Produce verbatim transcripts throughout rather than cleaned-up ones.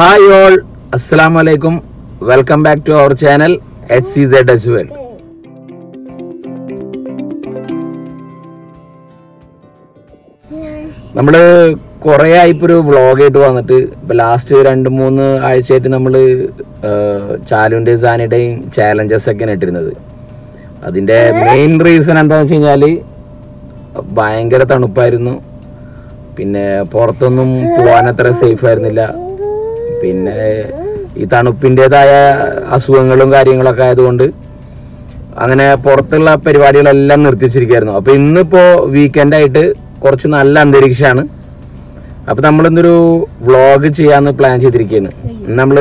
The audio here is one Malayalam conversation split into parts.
Hi all, Assalamu alaikum. Welcome back to our channel H C Z H World. നമ്മൾ കുറേ ആയിപ്പോൾ ഒരു വ്ലോഗ് ആയിട്ട് വന്നിട്ട് ഇപ്പോൾ ലാസ്റ്റ് രണ്ട് മൂന്ന് ആഴ്ചയായിട്ട് നമ്മൾ ചാലുവിൻ്റെയും സാനിയുടെയും ചാലഞ്ചസ് ഒക്കെയാണ് ഇട്ടിരുന്നത്. അതിൻ്റെ മെയിൻ റീസൺ എന്താണെന്ന് വെച്ച് കഴിഞ്ഞാൽ ഭയങ്കര തണുപ്പായിരുന്നു, പിന്നെ പുറത്തൊന്നും പോകാൻ അത്ര സേഫ് ആയിരുന്നില്ല, പിന്നെ ഈ തണുപ്പിൻ്റെതായ അസുഖങ്ങളും കാര്യങ്ങളൊക്കെ ആയതുകൊണ്ട് അങ്ങനെ പുറത്തുള്ള പരിപാടികളെല്ലാം നിർത്തിവെച്ചിരിക്കുകയായിരുന്നു. അപ്പോൾ ഇന്നിപ്പോൾ വീക്കെൻഡായിട്ട് കുറച്ച് നല്ല അന്തരീക്ഷമാണ്, അപ്പോൾ നമ്മളിന്നൊരു വ്ളോഗ് ചെയ്യാമെന്ന് പ്ലാൻ ചെയ്തിരിക്കുകയാണ്. നമ്മൾ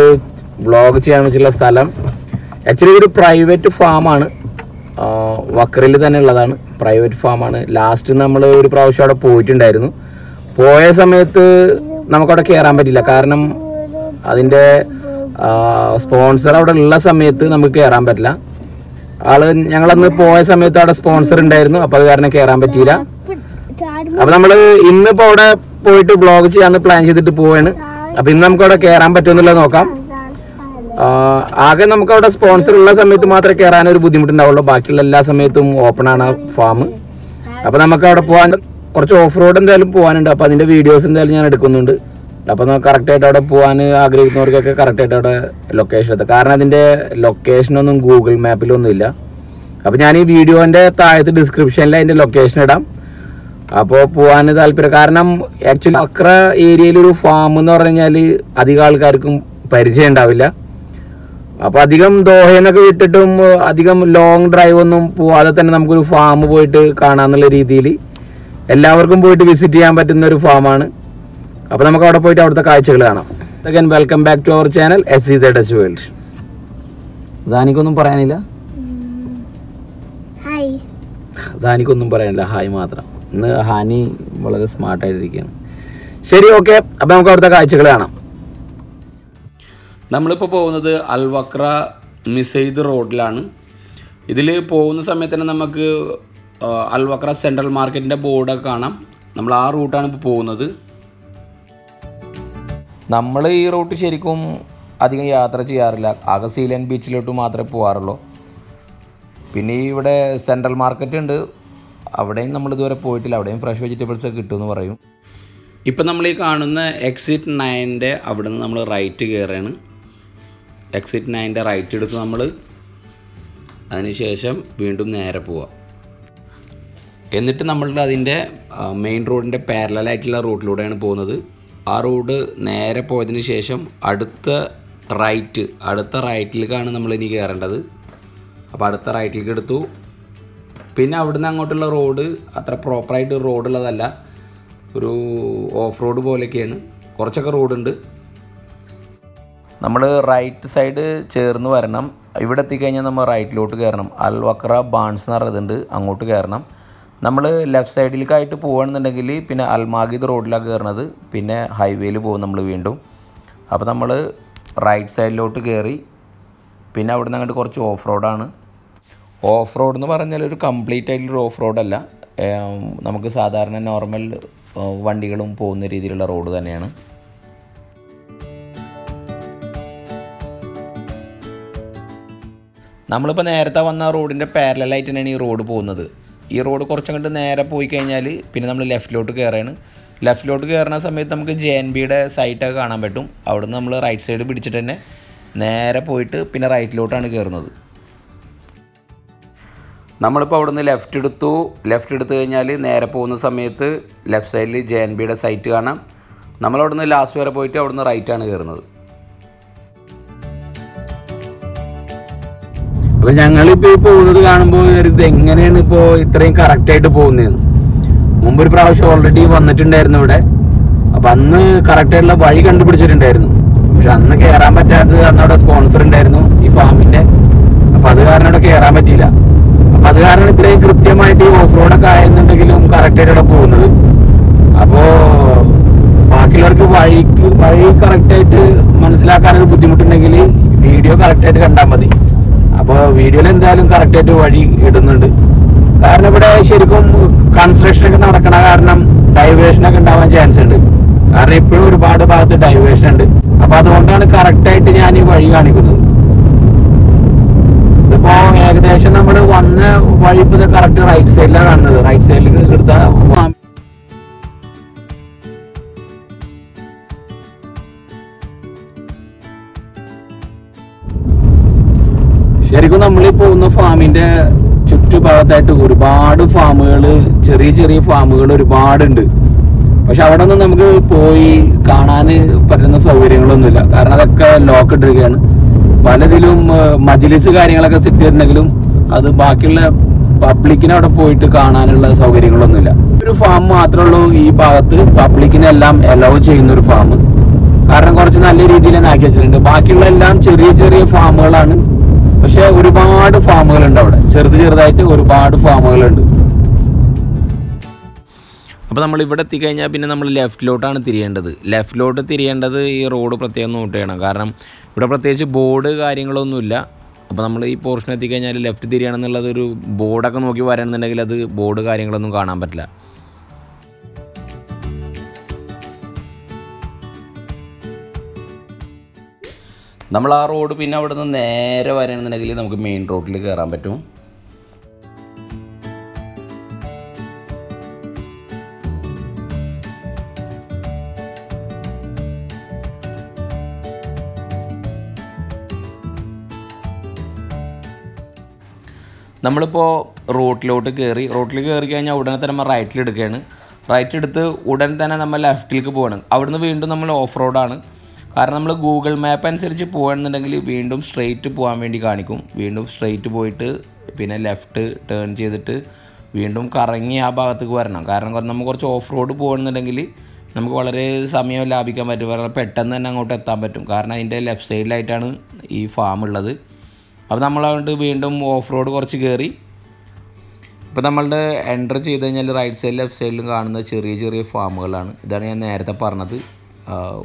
വ്ളോഗ് ചെയ്യാമെന്ന് വെച്ചുള്ള സ്ഥലം ആക്ച്വലി ഒരു പ്രൈവറ്റ് ഫാമാണ്, വക്രയിൽ തന്നെ ഉള്ളതാണ്, പ്രൈവറ്റ് ഫാമാണ്. ലാസ്റ്റ് നമ്മൾ ഒരു പ്രാവശ്യം അവിടെ പോയിട്ടുണ്ടായിരുന്നു. പോയ സമയത്ത് നമുക്കവിടെ കയറാൻ പറ്റില്ല, കാരണം അതിൻ്റെ സ്പോൺസർ അവിടെ ഉള്ള സമയത്ത് നമുക്ക് കയറാൻ പറ്റില്ല. ആള് ഞങ്ങളന്ന് പോയ സമയത്ത് അവിടെ സ്പോൺസർ ഉണ്ടായിരുന്നു, അപ്പോൾ അത് കാരണം കയറാൻ പറ്റിയില്ല. അപ്പോൾ നമ്മൾ ഇന്നിപ്പോൾ അവിടെ പോയിട്ട് വ്ളോഗ് ചെയ്യാമെന്ന് പ്ലാൻ ചെയ്തിട്ട് പോവാണ്. അപ്പോൾ ഇന്ന് നമുക്കവിടെ കയറാൻ പറ്റുമെന്നുള്ളത് നോക്കാം. ആകെ നമുക്കവിടെ സ്പോൺസർ ഉള്ള സമയത്ത് മാത്രമേ കയറാനൊരു ബുദ്ധിമുട്ടുണ്ടാവുള്ളൂ, ബാക്കിയുള്ള എല്ലാ സമയത്തും ഓപ്പൺ ആണ് ആ ഫാം. അപ്പോൾ നമുക്ക് അവിടെ പോകാൻ കുറച്ച് ഓഫ് റോഡ് എന്തായാലും പോകാനുണ്ട്, അപ്പോൾ അതിൻ്റെ വീഡിയോസ് എന്തായാലും ഞാൻ എടുക്കുന്നുണ്ട്. അപ്പോൾ നമുക്ക് കറക്റ്റായിട്ട് അവിടെ പോകാൻ ആഗ്രഹിക്കുന്നവർക്കൊക്കെ കറക്റ്റായിട്ട് അവിടെ ലൊക്കേഷൻ എത്താം, കാരണം അതിൻ്റെ ലൊക്കേഷനൊന്നും ഗൂഗിൾ മാപ്പിലൊന്നും ഇല്ല. അപ്പോൾ ഞാൻ ഈ വീഡിയോൻ്റെ താഴത്ത് ഡിസ്ക്രിപ്ഷനിൽ അതിൻ്റെ ലൊക്കേഷൻ ഇടാം, അപ്പോൾ പോകാൻ താല്പര്യം. കാരണം ആക്ച്വലി അക്ര ഏരിയയിലൊരു ഫാം എന്ന് പറഞ്ഞു കഴിഞ്ഞാൽ അധികം ആൾക്കാർക്കും പരിചയം ഉണ്ടാവില്ല. അപ്പോൾ അധികം ദോഹയെന്നൊക്കെ വിട്ടിട്ടും അധികം ലോങ് ഡ്രൈവ് ഒന്നും പോവാതെ തന്നെ നമുക്കൊരു ഫാം പോയിട്ട് കാണാമെന്നുള്ള രീതിയിൽ എല്ലാവർക്കും പോയിട്ട് വിസിറ്റ് ചെയ്യാൻ പറ്റുന്ന ഒരു ഫാമാണ്. അപ്പോൾ നമുക്ക് അവിടെ പോയിട്ട് അവിടുത്തെ കാഴ്ചകൾ കാണാം. Again welcome back to our channel H C Z H world. സാനിക്കൊന്നും പറയാനില്ല, സാനിക്കൊന്നും പറയാനില്ല, ഹായ് മാത്രം. ഇന്ന് ഹാനി വളരെ സ്മാർട്ടായിട്ടിരിക്കുകയാണ്. ശരി, ഓക്കെ, അപ്പോൾ നമുക്ക് അവിടുത്തെ കാഴ്ചകൾ കാണാം. നമ്മളിപ്പോൾ പോകുന്നത് അൽ വക്ര മിസൈദ് റോഡിലാണ്. ഇതിൽ പോകുന്ന സമയത്ത് തന്നെ നമുക്ക് അൽ വക്ര സെൻട്രൽ മാർക്കറ്റിൻ്റെ ബോർഡൊക്കെ കാണാം. നമ്മൾ ആ റൂട്ടാണ് ഇപ്പോൾ പോകുന്നത്. നമ്മൾ ഈ റൂട്ട് ശരിക്കും അധികം യാത്ര ചെയ്യാറില്ല, ആകെ സീലൻ ബീച്ചിലോട്ട് മാത്രമേ പോകാറുള്ളൂ. പിന്നെ ഇവിടെ സെൻട്രൽ മാർക്കറ്റ് ഉണ്ട്, അവിടെയും നമ്മൾ ഇതുവരെ പോയിട്ടില്ല, അവിടെയും ഫ്രഷ് വെജിറ്റബിൾസ് ഒക്കെ കിട്ടുമെന്ന് പറയും. ഇപ്പം നമ്മൾ ഈ കാണുന്ന എക്സിറ്റ് നയൻ്റെ അവിടെ നിന്ന് നമ്മൾ റൈറ്റ് കയറുകയാണ്. എക്സിറ്റ് നയൻ്റെ റൈറ്റ് എടുത്ത് നമ്മൾ അതിനുശേഷം വീണ്ടും നേരെ പോവാം. എന്നിട്ട് നമ്മളുടെ അതിൻ്റെ മെയിൻ റോഡിൻ്റെ പാരലായിട്ടുള്ള റൂട്ടിലൂടെയാണ് പോകുന്നത്. ആ റോഡ് നേരെ പോയതിന് ശേഷം അടുത്ത റൈറ്റ് അടുത്ത റൈറ്റിലേക്കാണ് നമ്മളിനി കയറേണ്ടത്. അപ്പോൾ അടുത്ത റൈറ്റിലേക്ക് എടുത്തു. പിന്നെ അവിടുന്ന് അങ്ങോട്ടുള്ള റോഡ് അത്ര പ്രോപ്പറായിട്ട് റോഡുള്ളതല്ല, ഒരു ഓഫ് റോഡ് പോലെയൊക്കെയാണ്, കുറച്ചൊക്കെ റോഡുണ്ട്. നമ്മൾ റൈറ്റ് സൈഡ് ചേർന്ന് വരണം, ഇവിടെ എത്തിക്കഴിഞ്ഞാൽ നമ്മൾ റൈറ്റിലോട്ട് കയറണം. അൽ വക്ര ബാൺസ് എന്ന് പറയുന്നുണ്ട്, അങ്ങോട്ട് കയറണം. നമ്മൾ ലെഫ്റ്റ് സൈഡിലേക്കായിട്ട് പോകുകയാണെന്നുണ്ടെങ്കിൽ പിന്നെ അൽമാഗിദ് റോഡിലാണ് കയറുന്നത്, പിന്നെ ഹൈവേയിൽ പോകും നമ്മൾ വീണ്ടും. അപ്പോൾ നമ്മൾ റൈറ്റ് സൈഡിലോട്ട് കയറി, പിന്നെ അവിടെ നിന്ന് അങ്ങോട്ട് കുറച്ച് ഓഫ് റോഡാണ്. ഓഫ് റോഡ് എന്ന് പറഞ്ഞാൽ ഒരു കംപ്ലീറ്റ് ആയിട്ടുള്ളൊരു ഓഫ് റോഡല്ല, നമുക്ക് സാധാരണ നോർമൽ വണ്ടികളും പോകുന്ന രീതിയിലുള്ള റോഡ് തന്നെയാണ്. നമ്മളിപ്പോൾ നേരത്തെ വന്ന റോഡിൻ്റെ പാരലായിട്ട് തന്നെയാണ് ഈ റോഡ് പോകുന്നത്. ഈ റോഡ് കുറച്ചങ്ങോട്ട് നേരെ പോയി കഴിഞ്ഞാൽ പിന്നെ നമ്മൾ ലെഫ്റ്റിലോട്ട് കയറുകയാണ്. ലെഫ്റ്റിലോട്ട് കയറുന്ന സമയത്ത് നമുക്ക് ജെ എൻ ബിയുടെ സൈറ്റൊക്കെ കാണാൻ പറ്റും. അവിടെ നിന്ന് നമ്മൾ റൈറ്റ് സൈഡ് പിടിച്ചിട്ട് തന്നെ നേരെ പോയിട്ട് പിന്നെ റൈറ്റിലോട്ടാണ് കയറുന്നത്. നമ്മളിപ്പോൾ അവിടെ നിന്ന് ലെഫ്റ്റ് എടുത്തു. ലെഫ്റ്റ് എടുത്തു കഴിഞ്ഞാൽ നേരെ പോകുന്ന സമയത്ത് ലെഫ്റ്റ് സൈഡിൽ ജെ എൻ ബിയുടെ സൈറ്റ് കാണാം. നമ്മളവിടെ നിന്ന് ലാസ്റ്റ് വരെ പോയിട്ട് അവിടെ നിന്ന് റൈറ്റാണ് കയറുന്നത്. അപ്പോൾ ഞങ്ങളിപ്പോൾ ഈ പോകുന്നത് കാണുമ്പോൾ ഇത് എങ്ങനെയാണ് ഇപ്പോൾ ഇത്രയും കറക്റ്റായിട്ട് പോകുന്നതെന്ന്. മുമ്പൊരു പ്രാവശ്യം ഓൾറെഡി വന്നിട്ടുണ്ടായിരുന്നു ഇവിടെ, അപ്പോൾ അന്ന് കറക്റ്റായിട്ടുള്ള വഴി കണ്ടുപിടിച്ചിട്ടുണ്ടായിരുന്നു. പക്ഷെ അന്ന് കയറാൻ പറ്റാത്തത്, അന്ന് അവിടെ സ്പോൺസർ ഉണ്ടായിരുന്നു ഈ ഫാമിൻ്റെ, അപ്പോൾ അത് കാരണം അവിടെ കയറാൻ പറ്റിയില്ല. അപ്പോൾ അത് കാരണം ഇത്രയും കൃത്യമായിട്ട് ഈ ഓഫ് റോഡൊക്കെ ആയെന്നുണ്ടെങ്കിലും കറക്റ്റായിട്ട് അവിടെ പോകുന്നത്. അപ്പോൾ ബാക്കിയുള്ളവർക്ക് വഴിക്ക് വഴി കറക്റ്റായിട്ട് മനസ്സിലാക്കാനൊരു ബുദ്ധിമുട്ടുണ്ടെങ്കിൽ വീഡിയോ കറക്റ്റായിട്ട് കണ്ടാൽ മതി. അപ്പോൾ വീഡിയോയിൽ എന്തായാലും കറക്റ്റായിട്ട് വഴി ഇടുന്നുണ്ട്, കാരണം ഇവിടെ ശരിക്കും കൺസ്ട്രക്ഷനൊക്കെ നടക്കണ കാരണം ഡൈവേഷനൊക്കെ ഉണ്ടാവാൻ ചാൻസ് ഉണ്ട്. കാരണം എപ്പോഴും ഒരുപാട് ഭാഗത്ത് ഡൈവേഷൻ ഉണ്ട്. അപ്പൊ അതുകൊണ്ടാണ് കറക്റ്റ് ആയിട്ട് ഞാൻ ഈ വഴി കാണിക്കുന്നത്. ഇതിപ്പോ ഏകദേശം നമ്മൾ വന്ന വഴി ഇപ്പൊ കറക്റ്റ് റൈറ്റ് സൈഡിലാണ് കാണുന്നത്. റൈറ്റ് സൈഡിലേക്ക് എടുത്താൽ ശരിക്കും നമ്മളീ പോകുന്ന ഫാമിന്റെ ചുറ്റുഭാഗത്തായിട്ട് ഒരുപാട് ഫാമുകള്, ചെറിയ ചെറിയ ഫാമുകൾ ഒരുപാടുണ്ട്. പക്ഷെ അവിടെ ഒന്നും നമുക്ക് പോയി കാണാൻ പറ്റുന്ന സൗകര്യങ്ങളൊന്നുമില്ല. കാരണം അതൊക്കെ ലോക്ക് ഇട്ടിരിക്കുകയാണ്. പലതിലും മജ്‌ലിസ് കാര്യങ്ങളൊക്കെ സെറ്റ് ചെയ്തിട്ടുണ്ടെങ്കിലും അത് ബാക്കിയുള്ള പബ്ലിക്കിന് അവിടെ പോയിട്ട് കാണാനുള്ള സൗകര്യങ്ങളൊന്നുമില്ല. ഒരു ഫാം മാത്രമേ ഉള്ളൂ ഈ ഭാഗത്ത് പബ്ലിക്കിനെല്ലാം അലോ ചെയ്യുന്ന ഒരു ഫാം. കാരണം കുറച്ച് നല്ല രീതിയിൽ തന്നെ ആക്കി വെച്ചിട്ടുണ്ട്. ബാക്കിയുള്ള എല്ലാം ചെറിയ ചെറിയ ഫാമുകളാണ്. പക്ഷെ ഒരുപാട് ഫാമുകളുണ്ട് അവിടെ, ചെറുത് ചെറുതായിട്ട് ഒരുപാട് ഫാമുകളുണ്ട്. അപ്പോൾ നമ്മൾ ഇവിടെ എത്തിക്കഴിഞ്ഞാൽ പിന്നെ നമ്മൾ ലെഫ്റ്റിലോട്ടാണ് തിരിയേണ്ടത്. ലെഫ്റ്റിലോട്ട് തിരിയേണ്ടത് ഈ റോഡ് പ്രത്യേകം നോട്ട് ചെയ്യണം. കാരണം ഇവിടെ പ്രത്യേകിച്ച് ബോർഡ് കാര്യങ്ങളൊന്നുമില്ല. അപ്പോൾ നമ്മൾ ഈ പോർഷൻ എത്തിക്കഴിഞ്ഞാൽ ലെഫ്റ്റ് തിരിയണമെന്നുള്ളത് ഒരു ബോർഡൊക്കെ നോക്കി വരണമെന്നുണ്ടെങ്കിൽ അത് ബോർഡ് കാര്യങ്ങളൊന്നും കാണാൻ പറ്റില്ല. നമ്മൾ ആ റോഡ് പിന്നെ അവിടെ നിന്ന് നേരെ വരണമെന്നുണ്ടെങ്കിൽ നമുക്ക് മെയിൻ റോഡിൽ കയറാൻ പറ്റും. നമ്മളിപ്പോൾ റോഡിലോട്ട് കയറി റോഡിൽ കയറി കഴിഞ്ഞാൽ ഉടനെ തന്നെ നമ്മൾ റൈറ്റിൽ എടുക്കുകയാണ്. റൈറ്റ് എടുത്ത് ഉടൻ തന്നെ നമ്മൾ ലെഫ്റ്റിലേക്ക് പോകണം. അവിടുന്ന് വീണ്ടും നമ്മൾ ഓഫ് റോഡാണ്. കാരണം നമ്മൾ ഗൂഗിൾ മാപ്പ് അനുസരിച്ച് പോകുകയാണെന്നുണ്ടെങ്കിൽ വീണ്ടും സ്ട്രെയിറ്റ് പോകാൻ വേണ്ടി കാണിക്കും. വീണ്ടും സ്ട്രെയിറ്റ് പോയിട്ട് പിന്നെ ലെഫ്റ്റ് ടേൺ ചെയ്തിട്ട് വീണ്ടും കറങ്ങി ആ ഭാഗത്തേക്ക് വരണം. കാരണം നമ്മൾ കുറച്ച് ഓഫ് റോഡ് പോകുകയാണെന്നുണ്ടെങ്കിൽ നമുക്ക് വളരെ സമയം ലാഭിക്കാൻ പറ്റും. വളരെ പെട്ടെന്ന് തന്നെ അങ്ങോട്ട് എത്താൻ പറ്റും. കാരണം അതിൻ്റെ ലെഫ്റ്റ് സൈഡിലായിട്ടാണ് ഈ ഫാം ഉള്ളത്. അപ്പോൾ നമ്മളതുകൊണ്ട് വീണ്ടും ഓഫ് റോഡ് കുറച്ച് കയറി. ഇപ്പോൾ നമ്മളുടെ എൻ്റർ ചെയ്ത് കഴിഞ്ഞാൽ റൈറ്റ് സൈഡിലും ലെഫ്റ്റ് സൈഡിലും കാണുന്ന ചെറിയ ചെറിയ ഫാമുകളാണ്. ഇതാണ് ഞാൻ നേരത്തെ പറഞ്ഞത്,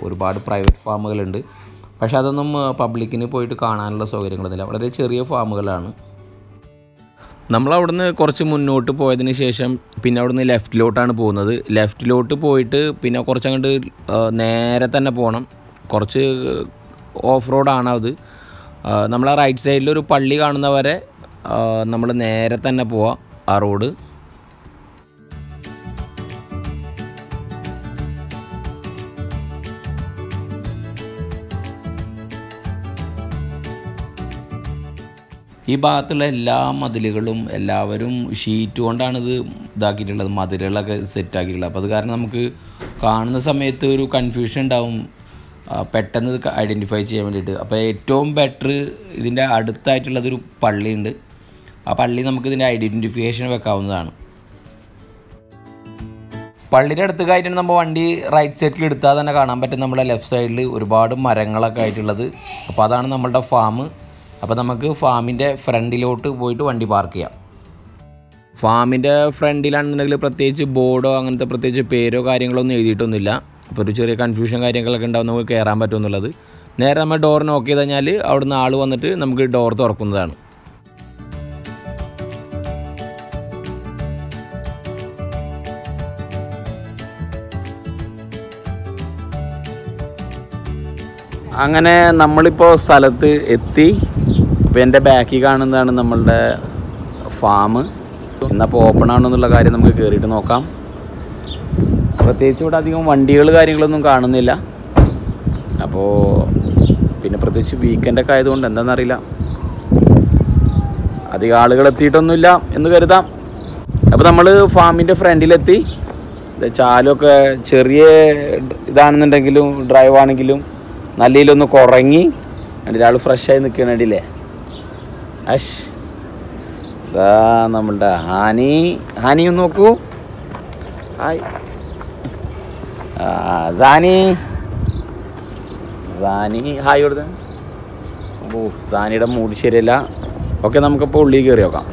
ഒരുപാട് പ്രൈവറ്റ് ഫാമുകളുണ്ട്. പക്ഷെ അതൊന്നും പബ്ലിക്കിന് പോയിട്ട് കാണാനുള്ള സൗകര്യങ്ങളൊന്നുമില്ല. വളരെ ചെറിയ ഫാമുകളാണ്. നമ്മളവിടുന്ന് കുറച്ച് മുന്നോട്ട് പോയതിന് ശേഷം പിന്നെ അവിടുന്ന് ലെഫ്റ്റിലോട്ടാണ് പോകുന്നത്. ലെഫ്റ്റിലോട്ട് പോയിട്ട് പിന്നെ കുറച്ചങ്ങോട്ട് നേരെ തന്നെ പോകണം. കുറച്ച് ഓഫ് റോഡാണ് അത്. നമ്മൾ ആ റൈറ്റ് സൈഡിലൊരു പള്ളി കാണുന്നവരെ നമ്മൾ നേരെ തന്നെ പോവാം ആ റോഡ്. ഈ ഭാഗത്തുള്ള എല്ലാ മതിലുകളും എല്ലാവരും ഷീറ്റ് കൊണ്ടാണിത് ഇതാക്കിയിട്ടുള്ളത്, മതിലുകളൊക്കെ സെറ്റാക്കിയിട്ടുള്ളത്. അപ്പോൾ അത് കാരണം നമുക്ക് കാണുന്ന സമയത്ത് ഒരു കൺഫ്യൂഷൻ ഉണ്ടാവും, പെട്ടെന്ന് ഇത് ഐഡൻറ്റിഫൈ ചെയ്യാൻ വേണ്ടിയിട്ട്. അപ്പോൾ ഏറ്റവും ബെറ്റർ ഇതിൻ്റെ അടുത്തായിട്ടുള്ളതൊരു പള്ളിയുണ്ട്. ആ പള്ളി നമുക്ക് ഇതിൻ്റെ ഐഡൻറ്റിഫിക്കേഷൻ വെക്കാവുന്നതാണ്. പള്ളിയുടെ അടുത്തൊക്കെ ആയിട്ടാണ് നമ്മൾ വണ്ടി റൈറ്റ് സൈഡിൽ എടുത്താൽ തന്നെ കാണാൻ പറ്റും. നമ്മുടെ ലെഫ്റ്റ് സൈഡിൽ ഒരുപാട് മരങ്ങളൊക്കെ ആയിട്ടുള്ളത്. അപ്പോൾ അതാണ് നമ്മളുടെ ഫാം. അപ്പോൾ നമുക്ക് ഫാമിൻ്റെ ഫ്രണ്ടിലോട്ട് പോയിട്ട് വണ്ടി പാർക്ക് ചെയ്യാം. ഫാമിൻ്റെ ഫ്രണ്ടിലാണെന്നുണ്ടെങ്കിൽ പ്രത്യേകിച്ച് ബോർഡോ അങ്ങനത്തെ പ്രത്യേകിച്ച് പേരോ കാര്യങ്ങളോ ഒന്നും എഴുതിയിട്ടൊന്നുമില്ല. അപ്പോൾ ഒരു ചെറിയ കൺഫ്യൂഷൻ കാര്യങ്ങളൊക്കെ ഉണ്ടാവും നമുക്ക് കയറാൻ പറ്റുമെന്നുള്ളത്. നേരെ നമ്മൾ ഡോർ നോക്ക് ചെയ്ത് കഴിഞ്ഞാൽ അവിടുന്ന് ആൾ വന്നിട്ട് നമുക്ക് ഡോർ തുറക്കുന്നതാണ്. അങ്ങനെ നമ്മളിപ്പോൾ സ്ഥലത്ത് എത്തി. അപ്പോൾ എൻ്റെ ബാക്കിൽ കാണുന്നതാണ് നമ്മളുടെ ഫാം. ഇന്നപ്പോൾ ഓപ്പൺ ആണെന്നുള്ള കാര്യം നമുക്ക് കയറിയിട്ട് നോക്കാം. പ്രത്യേകിച്ച് ഇവിടെ അധികം വണ്ടികൾ കാര്യങ്ങളൊന്നും കാണുന്നില്ല. അപ്പോൾ പിന്നെ പ്രത്യേകിച്ച് വീക്കെൻഡൊക്കെ ആയതുകൊണ്ട് എന്താണെന്നറിയില്ല, അധികം ആളുകൾ എത്തിയിട്ടൊന്നുമില്ല എന്ന് കരുതാം. അപ്പോൾ നമ്മൾ ഫാമിൻ്റെ ഫ്രണ്ടിലെത്തി. ചാലൊക്കെ ചെറിയ ഇതാണെന്നുണ്ടെങ്കിലും ഡ്രൈവാണെങ്കിലും നല്ല രീതിയിലൊന്ന് കുറങ്ങി ഒരാൾ ഫ്രഷായി നിൽക്കുകയാണ്. അടിയില്ലേ അഷ് ഇതാ നമ്മളുടെ ഹാനി. ഹാനി ഒന്ന് നോക്കൂ. ഹായ് സാനി. സാനി ഹായ് കൊടുത്ത. ഓ സാനിയുടെ മൂഡ് ശരിയല്ല. ഓക്കെ, നമുക്കിപ്പോൾ ഉള്ളിൽ കയറി നോക്കാം.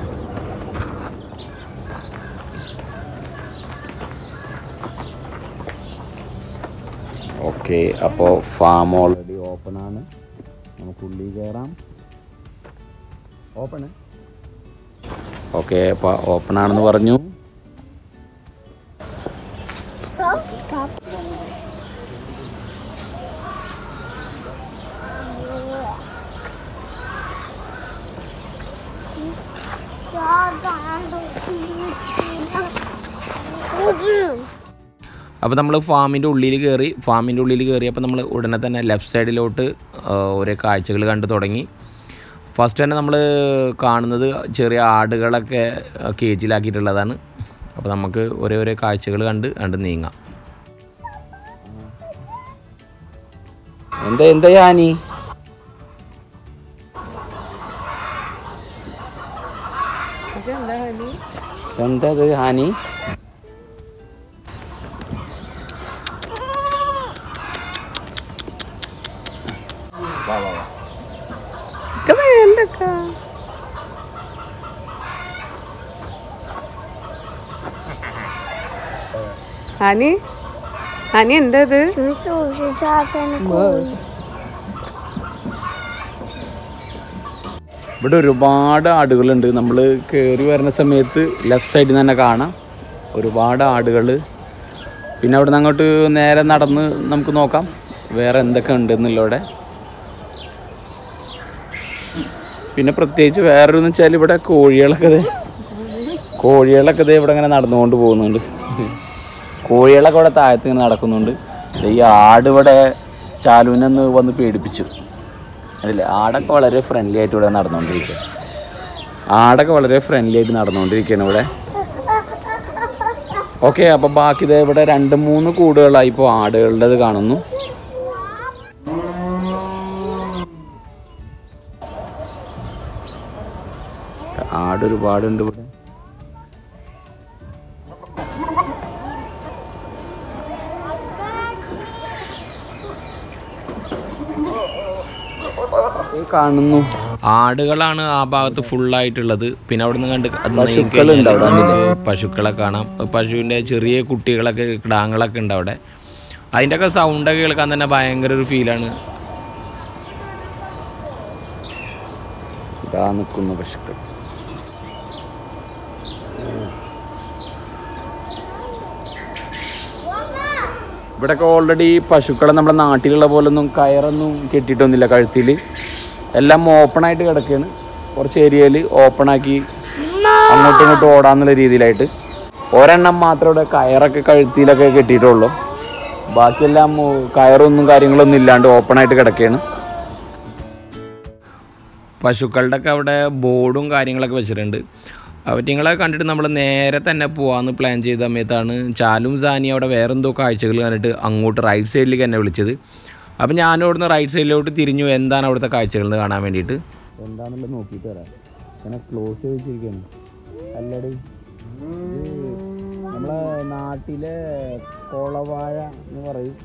ഓക്കെ, അപ്പോൾ ഫാം ഓൾറെഡി ഓപ്പൺ ആണ്. നമുക്ക് ഉള്ളിൽ കയറാം. ഓപ്പൺ. ഓക്കെ, അപ്പോൾ ഓപ്പൺ ആണെന്ന് പറഞ്ഞു. അപ്പോൾ നമ്മൾ ഫാമിൻ്റെ ഉള്ളിൽ കയറി ഫാമിൻ്റെ ഉള്ളിൽ കയറിയപ്പോൾ നമ്മൾ ഉടനെ തന്നെ ലെഫ്റ്റ് സൈഡിലോട്ട് ഓരോ കാഴ്ചകൾ കണ്ടു തുടങ്ങി. ഫസ്റ്റ് തന്നെ നമ്മൾ കാണുന്നത് ചെറിയ ആടുകളൊക്കെ കേജിലാക്കിയിട്ടുള്ളതാണ്. അപ്പോൾ നമുക്ക് ഒരേ ഒരേ കാഴ്ചകൾ കണ്ട് കണ്ട് നീങ്ങാം. എന്താ എന്താ ഞാനീ എന്താ ഇത് ഹാനി ഹണി ഹണി എന്താ ഇത് ഇവിടെ ഒരുപാട് ആടുകളുണ്ട്. നമ്മൾ കയറി വരുന്ന സമയത്ത് ലെഫ്റ്റ് സൈഡിൽ നിന്ന് തന്നെ കാണാം ഒരുപാട് ആടുകൾ. പിന്നെ അവിടെ നിന്ന് അങ്ങോട്ട് നേരെ നടന്ന് നമുക്ക് നോക്കാം വേറെ എന്തൊക്കെ ഉണ്ട് എന്നുള്ളവിടെ. പിന്നെ പ്രത്യേകിച്ച് വേറൊരെന്ന് വെച്ചാൽ ഇവിടെ കോഴികളൊക്കെ കോഴികളൊക്കെ ഇതേ ഇവിടെ ഇങ്ങനെ നടന്നുകൊണ്ട് പോകുന്നുണ്ട്. കോഴികളൊക്കെ ഇവിടെ താഴത്ത് ഇങ്ങനെ നടക്കുന്നുണ്ട്. ഈ ആട് ഇവിടെ ചാലുവിനൊന്ന് വന്ന് പേടിപ്പിച്ചു. അതല്ലേ ആടൊക്കെ വളരെ ഫ്രണ്ട്ലി ആയിട്ട് ഇവിടെ നടന്നുകൊണ്ടിരിക്കുക ആടൊക്കെ വളരെ ഫ്രണ്ട്ലി ആയിട്ട് നടന്നുകൊണ്ടിരിക്കുകയാണ് ഇവിടെ. ഓക്കെ, അപ്പോൾ ബാക്കി ഇതേ ഇവിടെ രണ്ട് മൂന്ന് കൂടുകളായി ഇപ്പോൾ ആടുകളുടേത് കാണുന്നു. ആട് ഒരുപാടുണ്ട് ഇവിടെ. കാണുന്നു ആടുകളാണ് ആ ഭാഗത്ത് ഫുള്ളായിട്ടുള്ളത്. പിന്നെ അവിടെ നിന്ന് കണ്ട് അത് പശുക്കളെ കാണാം. പശുവിൻ്റെ ചെറിയ കുട്ടികളൊക്കെ കിടാങ്ങളൊക്കെ ഉണ്ട് അവിടെ. അതിൻ്റെയൊക്കെ സൗണ്ടൊക്കെ കേൾക്കാൻ തന്നെ ഭയങ്കര ഒരു ഫീലാണ്. ഇതാ നിൽക്കുന്നു പശുക്കൾ. ഇവിടെയൊക്കെ ഓൾറെഡി പശുക്കളെ നമ്മുടെ നാട്ടിലുള്ള പോലൊന്നും കയറൊന്നും കെട്ടിയിട്ടൊന്നുമില്ല. കഴുത്തിൽ എല്ലാം ഓപ്പണായിട്ട് കിടക്കുകയാണ്. കുറച്ച് ഏരിയയിൽ ഓപ്പണാക്കി അങ്ങോട്ടും ഇങ്ങോട്ടും ഓടാന്നുള്ള രീതിയിലായിട്ട് ഒരെണ്ണം മാത്രമേ ഇവിടെ കയറൊക്കെ കഴുത്തിയിലൊക്കെ കെട്ടിയിട്ടുള്ളൂ. ബാക്കിയെല്ലാം കയറൊന്നും കാര്യങ്ങളൊന്നും ഇല്ലാണ്ട് ഓപ്പണായിട്ട് കിടക്കുകയാണ്. പശുക്കളുടെയൊക്കെ അവിടെ ബോർഡും കാര്യങ്ങളൊക്കെ വെച്ചിട്ടുണ്ട്. അവറ്റിങ്ങളൊക്കെ കണ്ടിട്ട് നമ്മൾ നേരെ തന്നെ പോകാമെന്ന് പ്ലാൻ ചെയ്ത സമയത്താണ് ചാലും സാനി അവിടെ വേറെന്തോ കാഴ്ചകൾ കണ്ടിട്ട് അങ്ങോട്ട് റൈറ്റ് സൈഡിലേക്ക് എന്നെ വിളിച്ചത്. അപ്പം ഞാനും അവിടുന്ന് റൈറ്റ് സൈഡിലോട്ട് തിരിഞ്ഞു എന്താണ് അവിടുത്തെ കാഴ്ചകൾ എന്ന് കാണാൻ വേണ്ടിയിട്ട്. എന്താണെന്നുള്ളത് നോക്കിയിട്ട് വരാം. അങ്ങനെ ക്ലോസ് ചെയ്ത് വെച്ചിരിക്കുകയാണ്. അല്ലടി നമ്മളെ നാട്ടിലെ കോളവാഴ എന്ന് പറയും.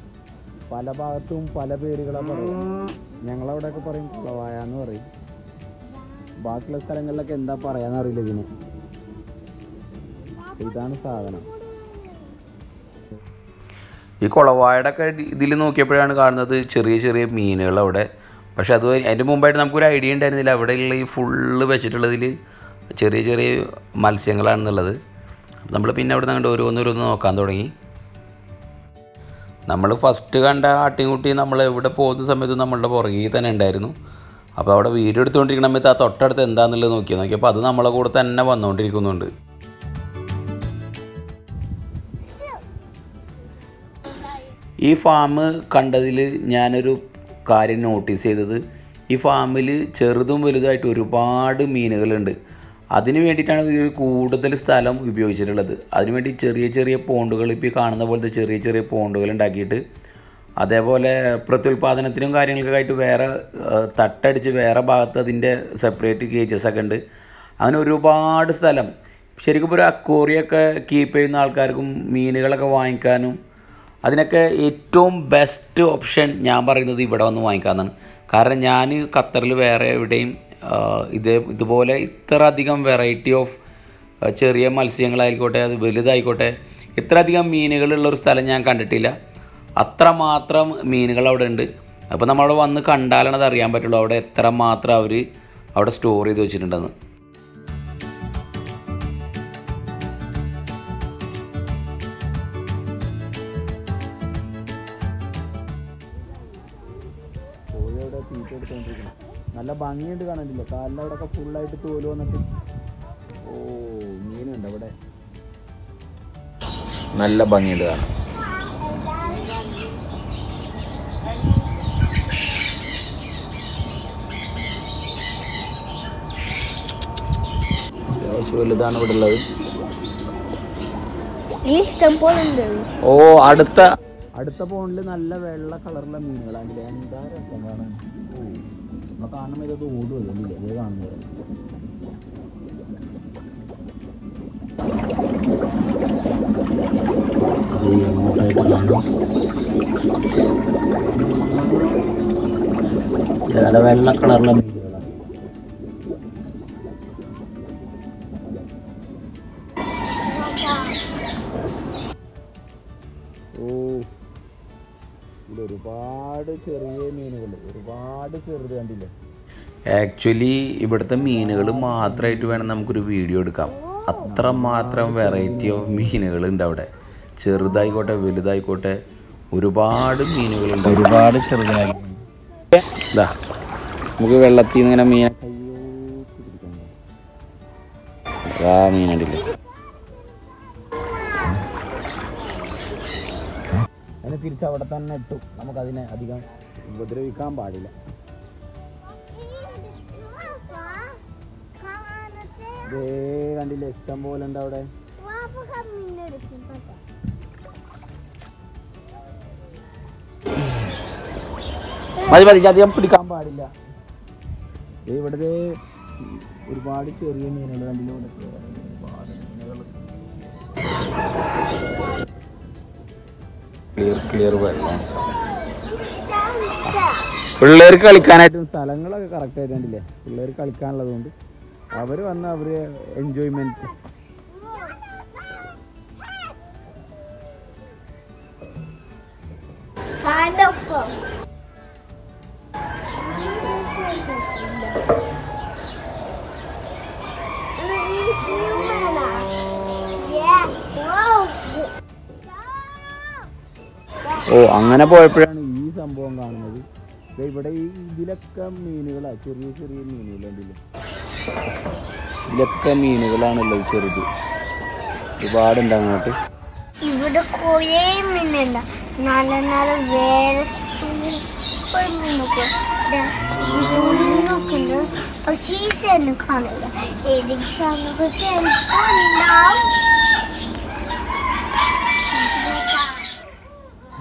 പല ഭാഗത്തും പല പേരുകളാണ് പറയും. ഞങ്ങളവിടെയൊക്കെ പറയും കോളവാഴ എന്ന് പറയും. ബാക്കിയുള്ള സ്ഥലങ്ങളിലൊക്കെ എന്താ പറയാന്നറിയില്ല ഇതിന്. ഇതാണ് സാധനം. ഈ കുളവാടൊക്കെ ഇതിൽ നോക്കിയപ്പോഴാണ് കാണുന്നത് ചെറിയ ചെറിയ മീനുകൾ അവിടെ. പക്ഷെ അത് അതിൻ്റെ മുമ്പായിട്ട് നമുക്കൊരു ഐഡിയ ഉണ്ടായിരുന്നില്ല അവിടെയുള്ള ഈ ഫുള്ള് വെച്ചിട്ടുള്ളതിൽ ചെറിയ ചെറിയ മത്സ്യങ്ങളാണെന്നുള്ളത്. നമ്മൾ പിന്നെ അവിടെ നിന്ന് കണ്ട് ഓരോന്നോരോന്ന് നോക്കാൻ തുടങ്ങി. നമ്മൾ ഫസ്റ്റ് കണ്ട ആട്ടിൻകുട്ടി നമ്മൾ ഇവിടെ പോകുന്ന സമയത്ത് നമ്മളുടെ പുറകിൽ തന്നെ ഉണ്ടായിരുന്നു. അപ്പോൾ അവിടെ വീഡിയോ എടുത്തുകൊണ്ടിരിക്കുന്ന സമയത്ത് ആ തൊട്ടടുത്ത് എന്താണെന്നുള്ളത് നോക്കിയാൽ നോക്കിയപ്പോൾ അത് നമ്മളെ കൂടെ തന്നെ വന്നുകൊണ്ടിരിക്കുന്നുണ്ട്. ഈ ഫാം കണ്ടതിൽ ഞാനൊരു കാര്യം നോട്ടീസ് ചെയ്തത് ഈ ഫാമിൽ ചെറുതും വലുതായിട്ട് ഒരുപാട് മീനുകളുണ്ട്. അതിന് വേണ്ടിയിട്ടാണ് ഇത് കൂടുതൽ സ്ഥലം ഉപയോഗിച്ചിട്ടുള്ളത്. അതിനുവേണ്ടി ചെറിയ ചെറിയ പോണ്ടുകൾ ഇപ്പോൾ കാണുന്ന പോലത്തെ ചെറിയ ചെറിയ പോണ്ടുകൾ ഉണ്ടാക്കിയിട്ട് അതേപോലെ പ്രത്യുൽപാദനത്തിനും കാര്യങ്ങൾക്കൊക്കെ ആയിട്ട് വേറെ തട്ടടിച്ച് വേറെ ഭാഗത്ത് അതിൻ്റെ സെപ്പറേറ്റ് കേജസൊക്കെ ഉണ്ട്. അങ്ങനെ ഒരുപാട് സ്ഥലം ശരിക്കും ഒരു അക്വേറിയൊക്കെ കീപ്പ് ചെയ്യുന്ന ആൾക്കാർക്കും മീനുകളൊക്കെ വാങ്ങിക്കാനും അതിനൊക്കെ ഏറ്റവും ബെസ്റ്റ് ഓപ്ഷൻ ഞാൻ പറയുന്നത് ഇവിടെ വന്ന് വാങ്ങിക്കാമെന്നാണ്. കാരണം ഞാൻ ഖത്തറിൽ വേറെ എവിടെയും ഇതേ ഇതുപോലെ ഇത്ര അധികം വെറൈറ്റി ഓഫ് ചെറിയ മത്സ്യങ്ങളായിക്കോട്ടെ അത് വലുതായിക്കോട്ടെ ഇത്ര അധികം മീനുകളുള്ളൊരു സ്ഥലം ഞാൻ കണ്ടിട്ടില്ല. അത്രമാത്രം മീനുകൾ അവിടെ ഉണ്ട്. അപ്പോൾ നമ്മളവിടെ വന്ന് കണ്ടാലാണ് അത് അറിയാൻ പറ്റുള്ളൂ അവിടെ എത്ര മാത്രം അവർ അവിടെ സ്റ്റോർ ചെയ്ത് വെച്ചിട്ടുണ്ടെന്ന്. കോഴിയുടെ തീറ്റ എടുത്തുകൊണ്ടിരിക്കണം. നല്ല ഭംഗിയായിട്ട് കാണാനില്ല. കാലിലവിടെയൊക്കെ ഫുള്ളായിട്ട് തോല് വന്നിട്ട് ഓ മീനുണ്ട് അവിടെ. നല്ല ഭംഗിയുണ്ട് കാണാൻ. കുറച്ച് വലുതാണ് ഇവിടെ ഉള്ളത്. ഓ അടുത്ത അടുത്ത പോണ്ടിൽ നല്ല വെള്ള കളറുള്ള മീനുകളാണ്. എന്താ രസം കാണാൻ. നമ്മൾ കാണുമ്പോൾ ഇതൊക്കെ ഓടുമല്ലേ ഇത് കാണുന്നത്. നല്ല വെള്ള കളറുള്ള മീനുകളാണ്. ഓ ഇവിടെ ഒരുപാട് ചെറിയ മീനുകൾ, ഒരുപാട് ചെറുത് കണ്ടില്ലേ. ആക്ച്വലി ഇവിടുത്തെ മീനുകൾ മാത്രമായിട്ട് വേണം നമുക്കൊരു വീഡിയോ എടുക്കാം. അത്ര മാത്രം വെറൈറ്റി ഓഫ് മീനുകളുണ്ട് അവിടെ. ചെറുതായിക്കോട്ടെ വലുതായിക്കോട്ടെ ഒരുപാട് മീനുകളുണ്ട്, ഒരുപാട് ചെറുതായി. നമുക്ക് വെള്ളത്തിൽ നിന്ന് ഇങ്ങനെ മീൻ ആ മീനുണ്ടല്ലേ അതിനെ തിരിച്ചവിടെ തന്നെ ഇട്ടു. നമുക്കതിനെ അധികം ഉപദ്രവിക്കാൻ പാടില്ല. കണ്ടില്ല ഇഷ്ടം പോലെ ഉണ്ട് അവിടെ. മതി മതി അധികം പിടിക്കാൻ പാടില്ല. ഇവിടെ ഒരുപാട് ചെറിയ മീനുകൾ കണ്ടില്ല. ഒരുപാട് മീനുകൾ ക്ലിയർ ക്ലിയർ വെള്ളം. പിള്ളേർക്ക് കളിക്കാനായിട്ടും സ്ഥലങ്ങളൊക്കെ കറക്റ്റ് ആയിട്ട് കണ്ടില്ലേ. പിള്ളേർ കളിക്കാനുള്ളത് കൊണ്ട് അവർ വന്ന അവർ എൻജോയ്മെന്റ്. ഓ അങ്ങനെ പോയപ്പോഴാണ് ഈ സംഭവം കാണുന്നത്. ഇവിടെ ഈ ഇതിലൊക്കെ മീനുകളാണ്, ചെറിയ ചെറിയ മീനുകളുണ്ടല്ലോ. ഇതിലൊക്കെ മീനുകളാണല്ലോ ചെറുത്. ഒരുപാടുണ്ട് അങ്ങോട്ട്. ഇവിടെ കുറേ മീനുണ്ട്, നല്ല നല്ല വേറെ സൂപ്പർ മീനൊക്കെ. പക്ഷേ ഈ ചെന്ന് കാണില്ല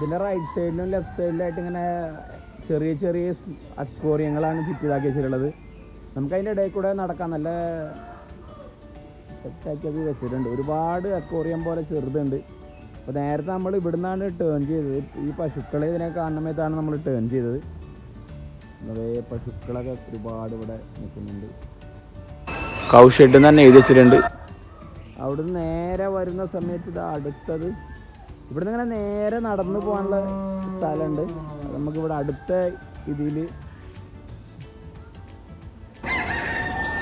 ഇതിൻ്റെ റൈറ്റ് സൈഡിലും ലെഫ്റ്റ് സൈഡിലായിട്ട് ഇങ്ങനെ ചെറിയ ചെറിയ അക്വേറിയങ്ങളാണ് ചുറ്റിതാക്കി വെച്ചിട്ടുള്ളത്. നമുക്ക് അതിൻ്റെ ഇടയിൽ കൂടെ നടക്കാൻ നല്ല സെറ്റാക്കി വെച്ചിട്ടുണ്ട്. ഒരുപാട് അക്വേറിയം പോലെ ചെറുതുണ്ട്. അപ്പോൾ നേരത്തെ നമ്മൾ ഇവിടുന്നാണ് ടേൺ ചെയ്തത്. ഈ പശുക്കളെ ഇതിനെ കാണുന്നതാണ് നമ്മൾ ടേൺ ചെയ്തത്. അതേ പശുക്കളൊക്കെ ഒരുപാട് ഇവിടെ നിൽക്കുന്നുണ്ട്. കൗ ഷെഡ് തന്നെ എഴുതി വെച്ചിട്ടുണ്ട്. അവിടുന്ന് നേരെ വരുന്ന സമയത്ത് ഇത് അടുത്തത് ഇവിടെ നിന്ന് ഇങ്ങനെ നേരെ നടന്നു പോകാനുള്ള സ്ഥലമുണ്ട്. നമുക്കിവിടെ അടുത്ത ഇതിൽ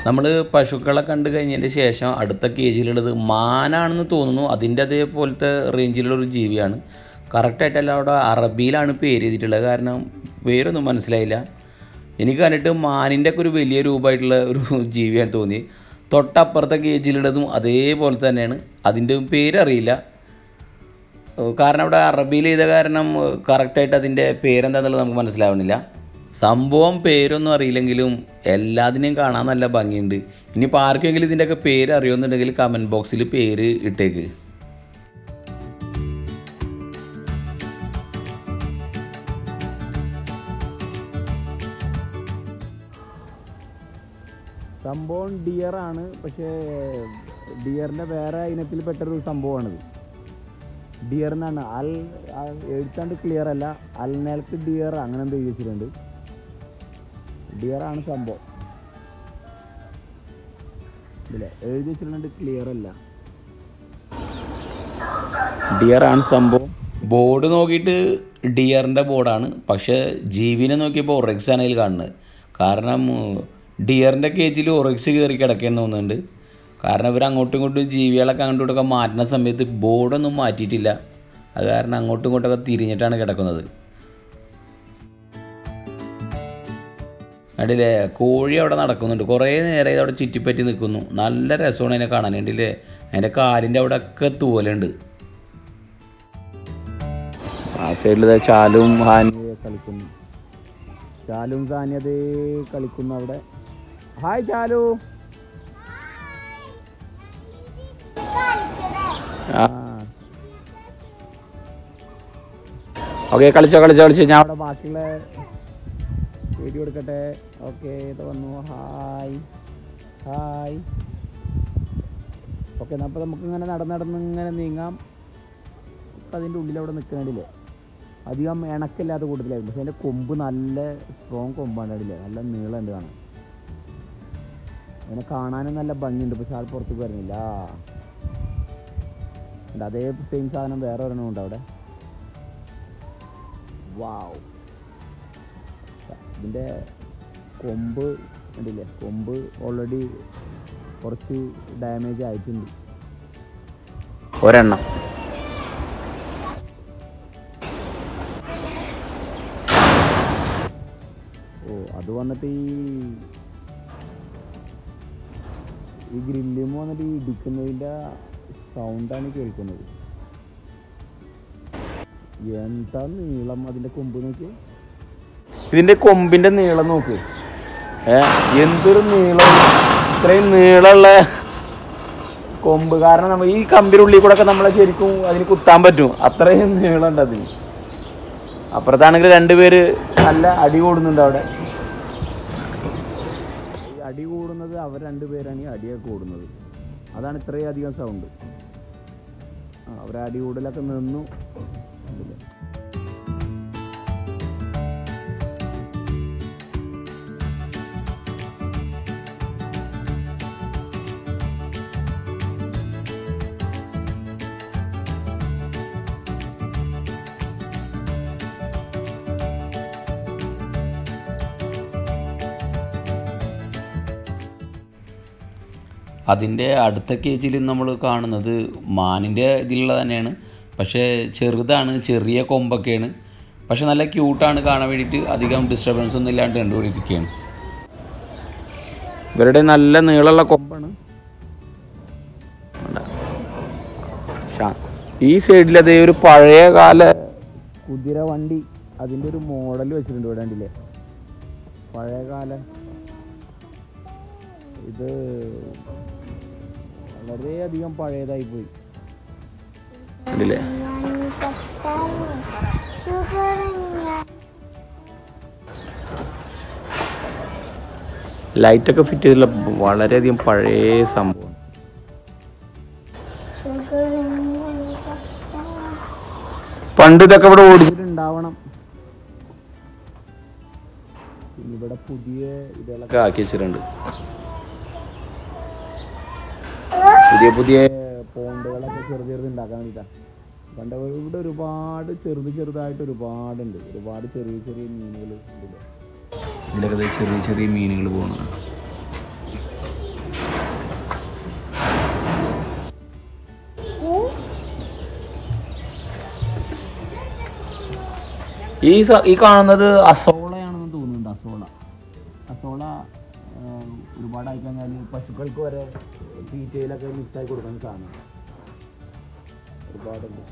നമ്മൾ പശുക്കളെ കണ്ടു കഴിഞ്ഞതിന് ശേഷം അടുത്ത കേജിലുള്ളത് മാനാണെന്ന് തോന്നുന്നു. അതിൻ്റെ അതേപോലത്തെ റേഞ്ചിലുള്ളൊരു ജീവിയാണ്. കറക്റ്റായിട്ടല്ല, അവിടെ അറബിയിലാണ് പേര് ചെയ്തിട്ടുള്ളത്. കാരണം പേരൊന്നും മനസ്സിലായില്ല എനിക്ക്. കണ്ടിട്ട് മാനിൻ്റെ ഒക്കെ ഒരു വലിയ രൂപമായിട്ടുള്ള ഒരു ജീവിയാണ് തോന്നി. തൊട്ടപ്പുറത്തെ കേജിലുള്ളതും അതേപോലെ തന്നെയാണ്. അതിൻ്റെ പേരറിയില്ല, കാരണം അവിടെ അറബിയിൽ ചെയ്ത കാരണം കറക്റ്റായിട്ട് അതിൻ്റെ പേരെന്താണെന്നുള്ളത് നമുക്ക് മനസ്സിലാവണില്ല. സംഭവം പേരൊന്നും അറിയില്ലെങ്കിലും എല്ലാത്തിനെയും കാണാൻ നല്ല ഭംഗിയുണ്ട്. ഇനിയിപ്പോൾ ആർക്കെങ്കിലും ഇതിൻ്റെയൊക്കെ പേര് അറിയുമെന്നുണ്ടെങ്കിൽ കമൻറ്റ് ബോക്സിൽ പേര് ഇട്ടേക്ക്. സംഭവം ഡിയറാണ്, പക്ഷേ ഡിയറിൻ്റെ വേറെ ഇനത്തിൽപ്പെട്ടൊരു സംഭവമാണിത്. ഡിയർ എന്നാണ് അൽ എഴുത്താണ്ട് ക്ലിയർ അല്ല. അൽ നേൽക്ക് ഡിയർ അങ്ങനെ എന്ത് ചോദിച്ചിട്ടുണ്ട്. ഡിയറാണ് സംഭവം. ഇല്ല എഴുതി വെച്ചിട്ടുണ്ട് ക്ലിയർ അല്ല, ഡിയറാണ് സംഭവം. ബോർഡ് നോക്കിയിട്ട് ഡിയറിൻ്റെ ബോർഡാണ്, പക്ഷേ ജീവിനെ നോക്കിയപ്പോൾ ഒറക്സ് ആണെങ്കിൽ കാണുന്നത്. കാരണം ഡിയറിൻ്റെ കേജിൽ ഒറക്സ് കയറി കിടക്കുകയെന്ന് തോന്നുന്നുണ്ട്. കാരണം ഇവർ അങ്ങോട്ടും ഇങ്ങോട്ടും ജീവികളൊക്കെ അങ്ങോട്ടും ഇങ്ങോട്ടൊക്കെ മാറ്റുന്ന സമയത്ത് ബോർഡൊന്നും മാറ്റിയിട്ടില്ല. അത് കാരണം അങ്ങോട്ടും ഇങ്ങോട്ടൊക്കെ തിരിഞ്ഞിട്ടാണ് കിടക്കുന്നത്. കണ്ടില്ലേ കോഴി അവിടെ നടക്കുന്നുണ്ട്. കുറേ നേരം ഇതവിടെ ചുറ്റിപ്പറ്റി നിൽക്കുന്നു. നല്ല രസമാണ് അതിനെ കാണാൻ. കണ്ടില്ലേ അതിൻ്റെ കാലിൻ്റെ അവിടെ ഒക്കെ തൂവലുണ്ട്. ആ സൈഡിൽ ചാലും ഹാനിയെ കളിക്കുന്നു. ചാലും ഹാനിയതേ കളിക്കുന്നു അവിടെ. ഹായ് ചാലു. ഓക്കെ കളിച്ചോ കളിച്ചോ കളിച്ചോ ഞാൻ അവിടെ ബാക്കിയുള്ള വീഡിയോ എടുക്കട്ടെ. ഓക്കെ ഇത് വന്നു. Hi hi. ഓക്കെ എന്നാൽ അപ്പോൾ നമുക്കിങ്ങനെ നടന്ന് നടന്ന് ഇങ്ങനെ നീങ്ങാം. ഇപ്പം അതിൻ്റെ ഉള്ളിലവിടെ നിൽക്കണേണ്ടില്ലേ അധികം ഇണക്കില്ലാത്ത കൂട്ടത്തിലായിരുന്നു. പക്ഷേ അതിൻ്റെ കൊമ്പ് നല്ല സ്ട്രോങ് കൊമ്പാണ്. അടിയില്ലേ നല്ല നീളം ഉണ്ട് കാണാൻ. അതിനെ കാണാനും നല്ല ഭംഗിയുണ്ട്. പക്ഷെ ആൾ പുറത്തേക്ക് വരുന്നില്ല. അതേ സെയിം സാധനം വേറെ ഒരെണ്ണം ഉണ്ട് അവിടെ. വാവ് ഇതിൻ്റെ കൊമ്പ് ഉണ്ടല്ലേ കൊമ്പ് ഓൾറെഡി കുറച്ച് ഡാമേജ് ആയിട്ടുണ്ട്. ഒരെണ്ണം ഓ അത് വന്നിട്ട് ഈ ഈ ഗ്രില്ലും വന്നിട്ട് ഈ ഇടിക്കുന്നതിൻ്റെ സൗണ്ടാണ് കേൾക്കുന്നത്. എന്താ നീളം അതിൻ്റെ കൊമ്പ് നോക്കി. ഇതിൻ്റെ കൊമ്പിൻ്റെ നീളം നോക്ക്. ഏ എന്തൊരു നീളം. ഇത്രയും നീളമുള്ള കൊമ്പ് കാരണം നമ്മൾ ഈ കമ്പിനുള്ളിൽ കൂടെ ഒക്കെ നമ്മളെ ശരിക്കും അതിന് കുത്താൻ പറ്റും. അത്രയും നീളമുണ്ട് അതിന്. അപ്പുറത്താണെങ്കിൽ രണ്ടുപേര് നല്ല അടി കൂടുന്നുണ്ട് അവിടെ. ഈ അടി കൂടുന്നത് അവർ രണ്ടുപേരാണ് ഈ അടിയൊക്കെ കൂടുന്നത്. അതാണ് ഇത്രയധികം സൗണ്ട്. അവരടി കൂടലൊക്കെ നിന്നു. അതിൻ്റെ അടുത്ത കേജിൽ നമ്മൾ കാണുന്നത് മാനിൻ്റെ ഇതിലുള്ള തന്നെയാണ്. പക്ഷേ ചെറുതാണ്, ചെറിയ കൊമ്പൊക്കെയാണ്. പക്ഷെ നല്ല ക്യൂട്ടാണ് കാണാൻ വേണ്ടിയിട്ട്. അധികം ഡിസ്റ്റർബൻസ് ഒന്നും ഇല്ലാണ്ട് കണ്ടുപിടിക്കുകയാണ്. ഇവരുടെ നല്ല നീളമുള്ള കൊമ്പാണ്. ഈ സൈഡിൽ അതേ ഒരു പഴയ കാല കുതിര വണ്ടി അതിൻ്റെ ഒരു മോഡൽ വെച്ചിട്ടുണ്ട് ഇവിടെ കണ്ടില്ലേ. പഴയ കാല ഇത് വളരെയധികം പഴയതായി പോയി. ലൈറ്റൊക്കെ ഫിറ്റ് ചെയ്തിട്ടുള്ള വളരെയധികം പഴയ സംഭവം. പണ്ട് ഇതൊക്കെ ഇവിടെ ഓടിച്ചിട്ടുണ്ടാവണം. ഇവിടെ പുതിയ ഇതൊക്കെ ആക്കി വെച്ചിട്ടുണ്ട്. പുതിയ പുതിയ പോണ്ടുകളൊക്കെ ചെറു ചെറുത് ഉണ്ടാക്കാൻ വേണ്ടിയിട്ടാണ്. പണ്ട് ഇവിടെ ഒരുപാട് ചെറുത് ചെറുതായിട്ട് ഒരുപാടുണ്ട്. ഒരുപാട് ചെറിയ ചെറിയ മീനുകൾ ഉണ്ട്. ഇതിലൊക്കെ ചെറിയ ചെറിയ മീനുകൾ പോകുന്നു. ഈ ഈ കാണുന്നത് അസോളയാണെന്ന് തോന്നുന്നുണ്ട്. അസോള അസോള ഒരുപാടായി കഴിഞ്ഞാൽ പശുക്കൾക്ക് വരെ തീറ്റയിലൊക്കെ മിക്സായി കൊടുക്കുന്ന സാധനം ഒരുപാടുണ്ട്.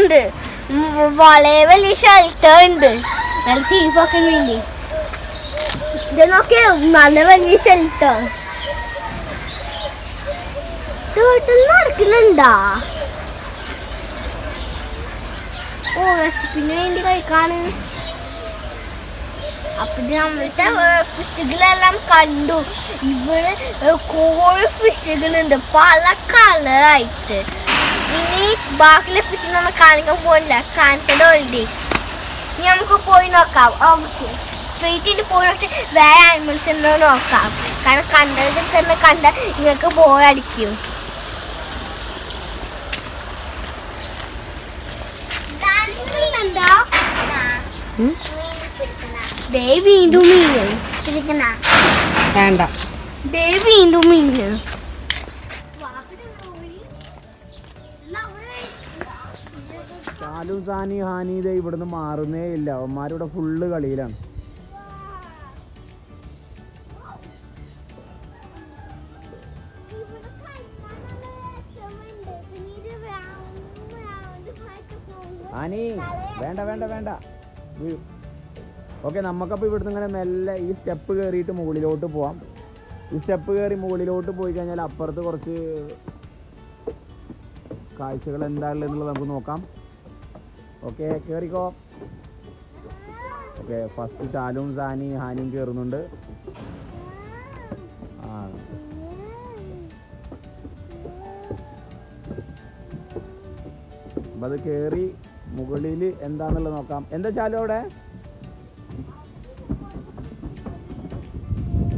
ണ്ട് വളരെ വലിയ ഷെൽട്ടർ ഉണ്ട്. നല്ല സേഫൊക്കെ വേണ്ടി ഇത് നോക്കിയ നല്ല വലിയ ഷെൽട്ടർ നടക്കുന്നുണ്ടാ. ഓ വിശപ്പിന് വേണ്ടി കഴിക്കാണ്. അപ്പൊ നമ്മളുടെ ഫിഷുകളെല്ലാം കണ്ടു. ഇവിടെ കോഴി ഫിഷുകളുണ്ട് പല കളറായിട്ട്. ഇനി ബാക്കിലെ ഫിഷിനൊന്നും കാണിക്കാൻ പോയില്ല. കാണിച്ചത് ഓൾറെഡി. ഇനി നമുക്ക് പോയി നോക്കാം. ഓക്കെ സ്ട്രീറ്റിൽ പോയി നോക്കി വേറെ ആനിമൽസ് ഉണ്ടോ നോക്കാം. കാരണം കണ്ടതിൽ തന്നെ കണ്ട നിങ്ങൾക്ക് ബോറടിക്കും. വീണ്ടും വീണ്ടും Panda. Baby Indomie. Sani Hani, they put the Marnella, Mario full Galilan. Honey, Vanda Vanda Vanda. Okay, now Makapi put them in a east step to Mulilo to Pom. East step to Mulilo to Poigan, upper to Corsi Kaisel and that little Lagunokam. Okay, here we go. Okay, first to Talum Zani, Hanim Gerunde. But the Kerry, Mugulili, and Danalanokam. And the Chalode?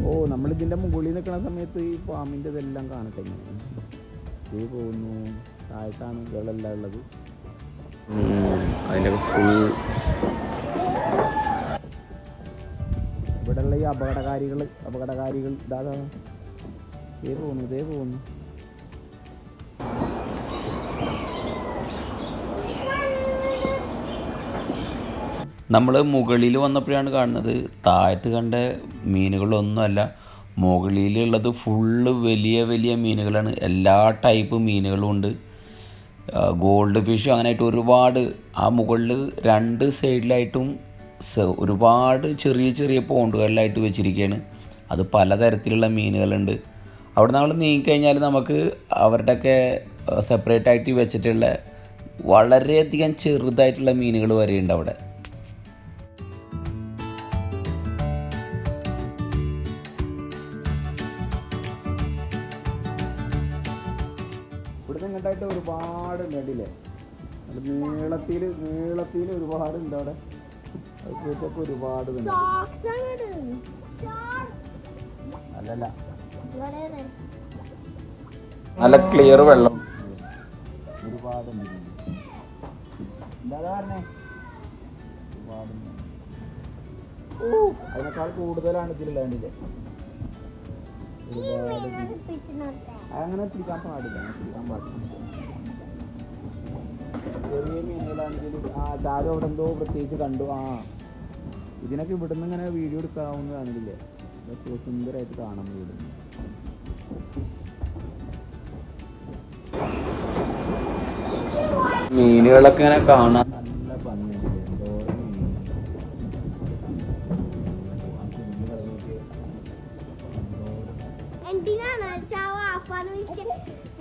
Oh, Namalina Mugulina Kanasamithi, farm into the Lankan thing. People know Taitan, Galabu. I never fool. But a lay about a carriage, about a carriage, Dada. They won't, they won't. നമ്മൾ മുകളിൽ വന്നപ്പോഴാണ് കാണുന്നത് താഴത്ത് കണ്ട മീനുകളൊന്നുമല്ല മുകളിലുള്ളത് ഫുൾ വലിയ വലിയ മീനുകളാണ് എല്ലാ ടൈപ്പ് മീനുകളും ഉണ്ട് ഗോൾഡ് ഫിഷ് അങ്ങനെയിട്ട് ഒരുപാട് ആ മുകളിൽ രണ്ട് സൈഡിലായിട്ടും ഒരുപാട് ചെറിയ ചെറിയ പോണ്ടുകളിലായിട്ട് വെച്ചിരിക്കുകയാണ് അത് പലതരത്തിലുള്ള മീനുകളുണ്ട് അവിടെ നമ്മൾ നീങ്ങി കഴിഞ്ഞാൽ നമുക്ക് അവരുടെയൊക്കെ സെപ്പറേറ്റ് ആയിട്ട് വെച്ചിട്ടുള്ള വളരെയധികം ചെറുതായിട്ടുള്ള മീനുകൾ വരെയുണ്ട് അവിടെ നല്ല ക്ലിയർ വെള്ളം അതിനേക്കാൾ കൂടുതലാണ് ഇതിലുള്ളത് അങ്ങനെ പിടിക്കാൻ പാടില്ല പിടിക്കാൻ പാടില്ല Ah, that over and over take a gun to ah. You can have a video to come and delay. That's what's in the right corner. Mean you're looking at a corner. And Dinana Java, for which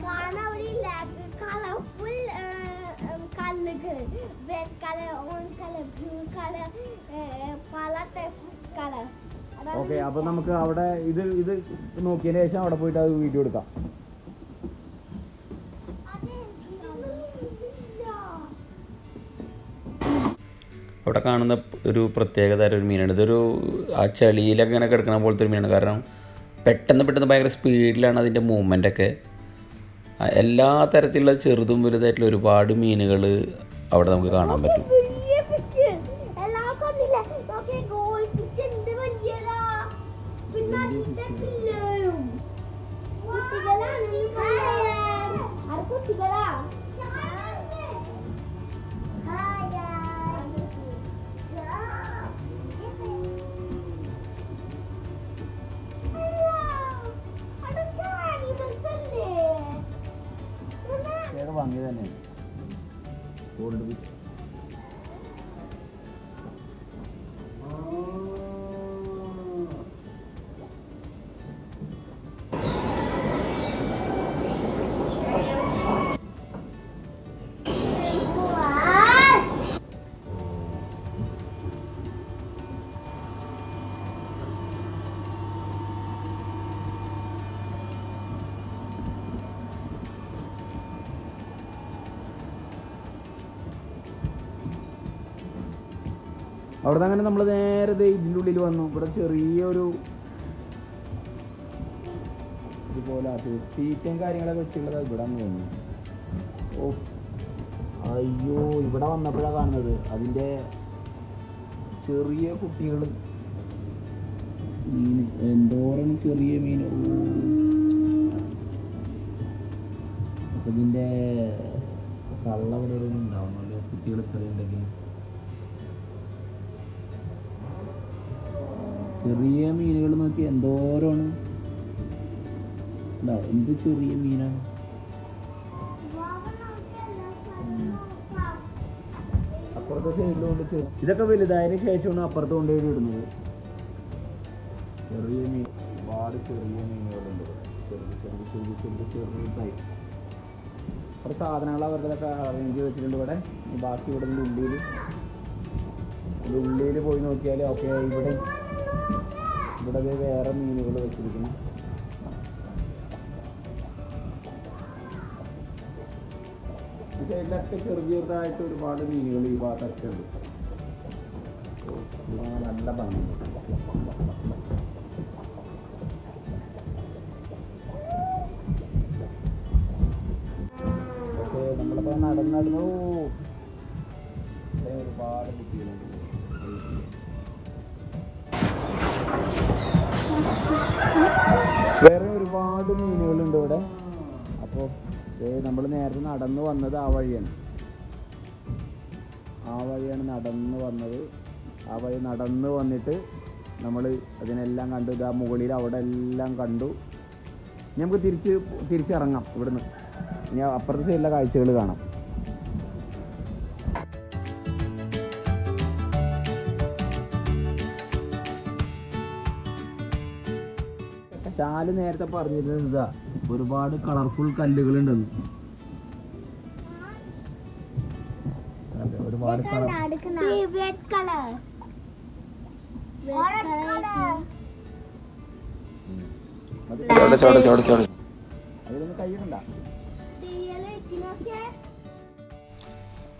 one of the lab colorful. Red color, orange color, blue color, pala type color. Okay, now we will go to this video. അവിടെ കാണുന്ന ഒരു പ്രത്യേകതരം ഒരു മീനാണ് ഇതൊരു ആ ചളിയിലൊക്കെ ഇങ്ങനെ കിടക്കുന്ന പോലത്തെ ഒരു മീനാണ് കാരണം പെട്ടെന്ന് പെട്ടെന്ന് ഭയങ്കര സ്പീഡിലാണ് അതിൻ്റെ മൂവ്മെൻ്റ് ഒക്കെ എല്ലാ തരത്തിലുള്ള ചെറുതും വലുതായിട്ടുള്ള ഒരുപാട് മീനുകൾ അവിടെ നമുക്ക് കാണാൻ പറ്റും. Or than another there, they did one, but it's a real. The bola to see, think I remember the children, but I'm going. Oh, are you? But I'm not going to be there. Cheerio could feel മീൻ എന്തോരം ചെറിയ മീൻ. അപ്പം ഇതിൻ്റെ കള്ളവരൊന്നും ഉണ്ടാവുന്നുണ്ട് കുട്ടികൾ കളിയുണ്ടെങ്കിൽ. ചെറിയ മീനുകൾ നോക്കി എന്തോരമാണ് എന്ത് ചെറിയ മീനാണ്. അപ്പുറത്തെ സൈഡിൽ കൊണ്ട് ഇതൊക്കെ വലുതായതിനു ശേഷമാണ് അപ്പുറത്ത് കൊണ്ടുപോയി ഇടുന്നത്. ചെറിയ മീൻ ഒരുപാട് ചെറിയ മീനുകളുണ്ട്. ചെറിയ ചെറിയ ചെറിയ ചെറിയ ചെറുതായി കുറേ സാധനങ്ങൾ അവരുടെതൊക്കെ അറേഞ്ച് വെച്ചിട്ടുണ്ട് ഇവിടെ. ബാക്കി ഇവിടെ നിന്ന് ഉള്ളിയിൽ ഉള്ളിയിൽ പോയി നോക്കിയാൽ ഓക്കെ. ഇവിടെ ഇവിടെ വേറെ മീനുകൾ വെച്ചിരിക്കണം. ഈ സൈഡിലൊക്കെ ചെറു ചെറുതായിട്ട് ഒരുപാട് മീനുകൾ ഈ ഭാഗത്തൊക്കെ ഉണ്ട്. നല്ല ഭംഗിയുണ്ട്. പക്ഷേ നമ്മളിപ്പോൾ നടന്നു ഒരുപാട് കുട്ടികളുണ്ട്. വേറെ ഒരുപാട് മീനുകളുണ്ട് ഇവിടെ. അപ്പോൾ നമ്മൾ നേരത്തെ നടന്നു വന്നത് ആ വഴിയാണ് ആ വഴിയാണ് നടന്നു വന്നത്. ആ വഴി നടന്ന് വന്നിട്ട് നമ്മൾ അതിനെല്ലാം കണ്ടു. ഇത് ആ മുകളിൽ അവിടെ എല്ലാം കണ്ടു. നമുക്ക് തിരിച്ച് തിരിച്ചിറങ്ങാം ഇവിടുന്ന്. ഇനി അപ്പുറത്തെ സൈഡിലെ കാഴ്ചകൾ കാണാം. ചാല് നേരത്തെ പറഞ്ഞിരുന്നത് ഇതാ ഒരുപാട് കളർഫുൾ കല്ലുകളുണ്ടെന്ന്. അതെ ഒരുപാട് അതിലൊന്നും കഴിയണ്ട.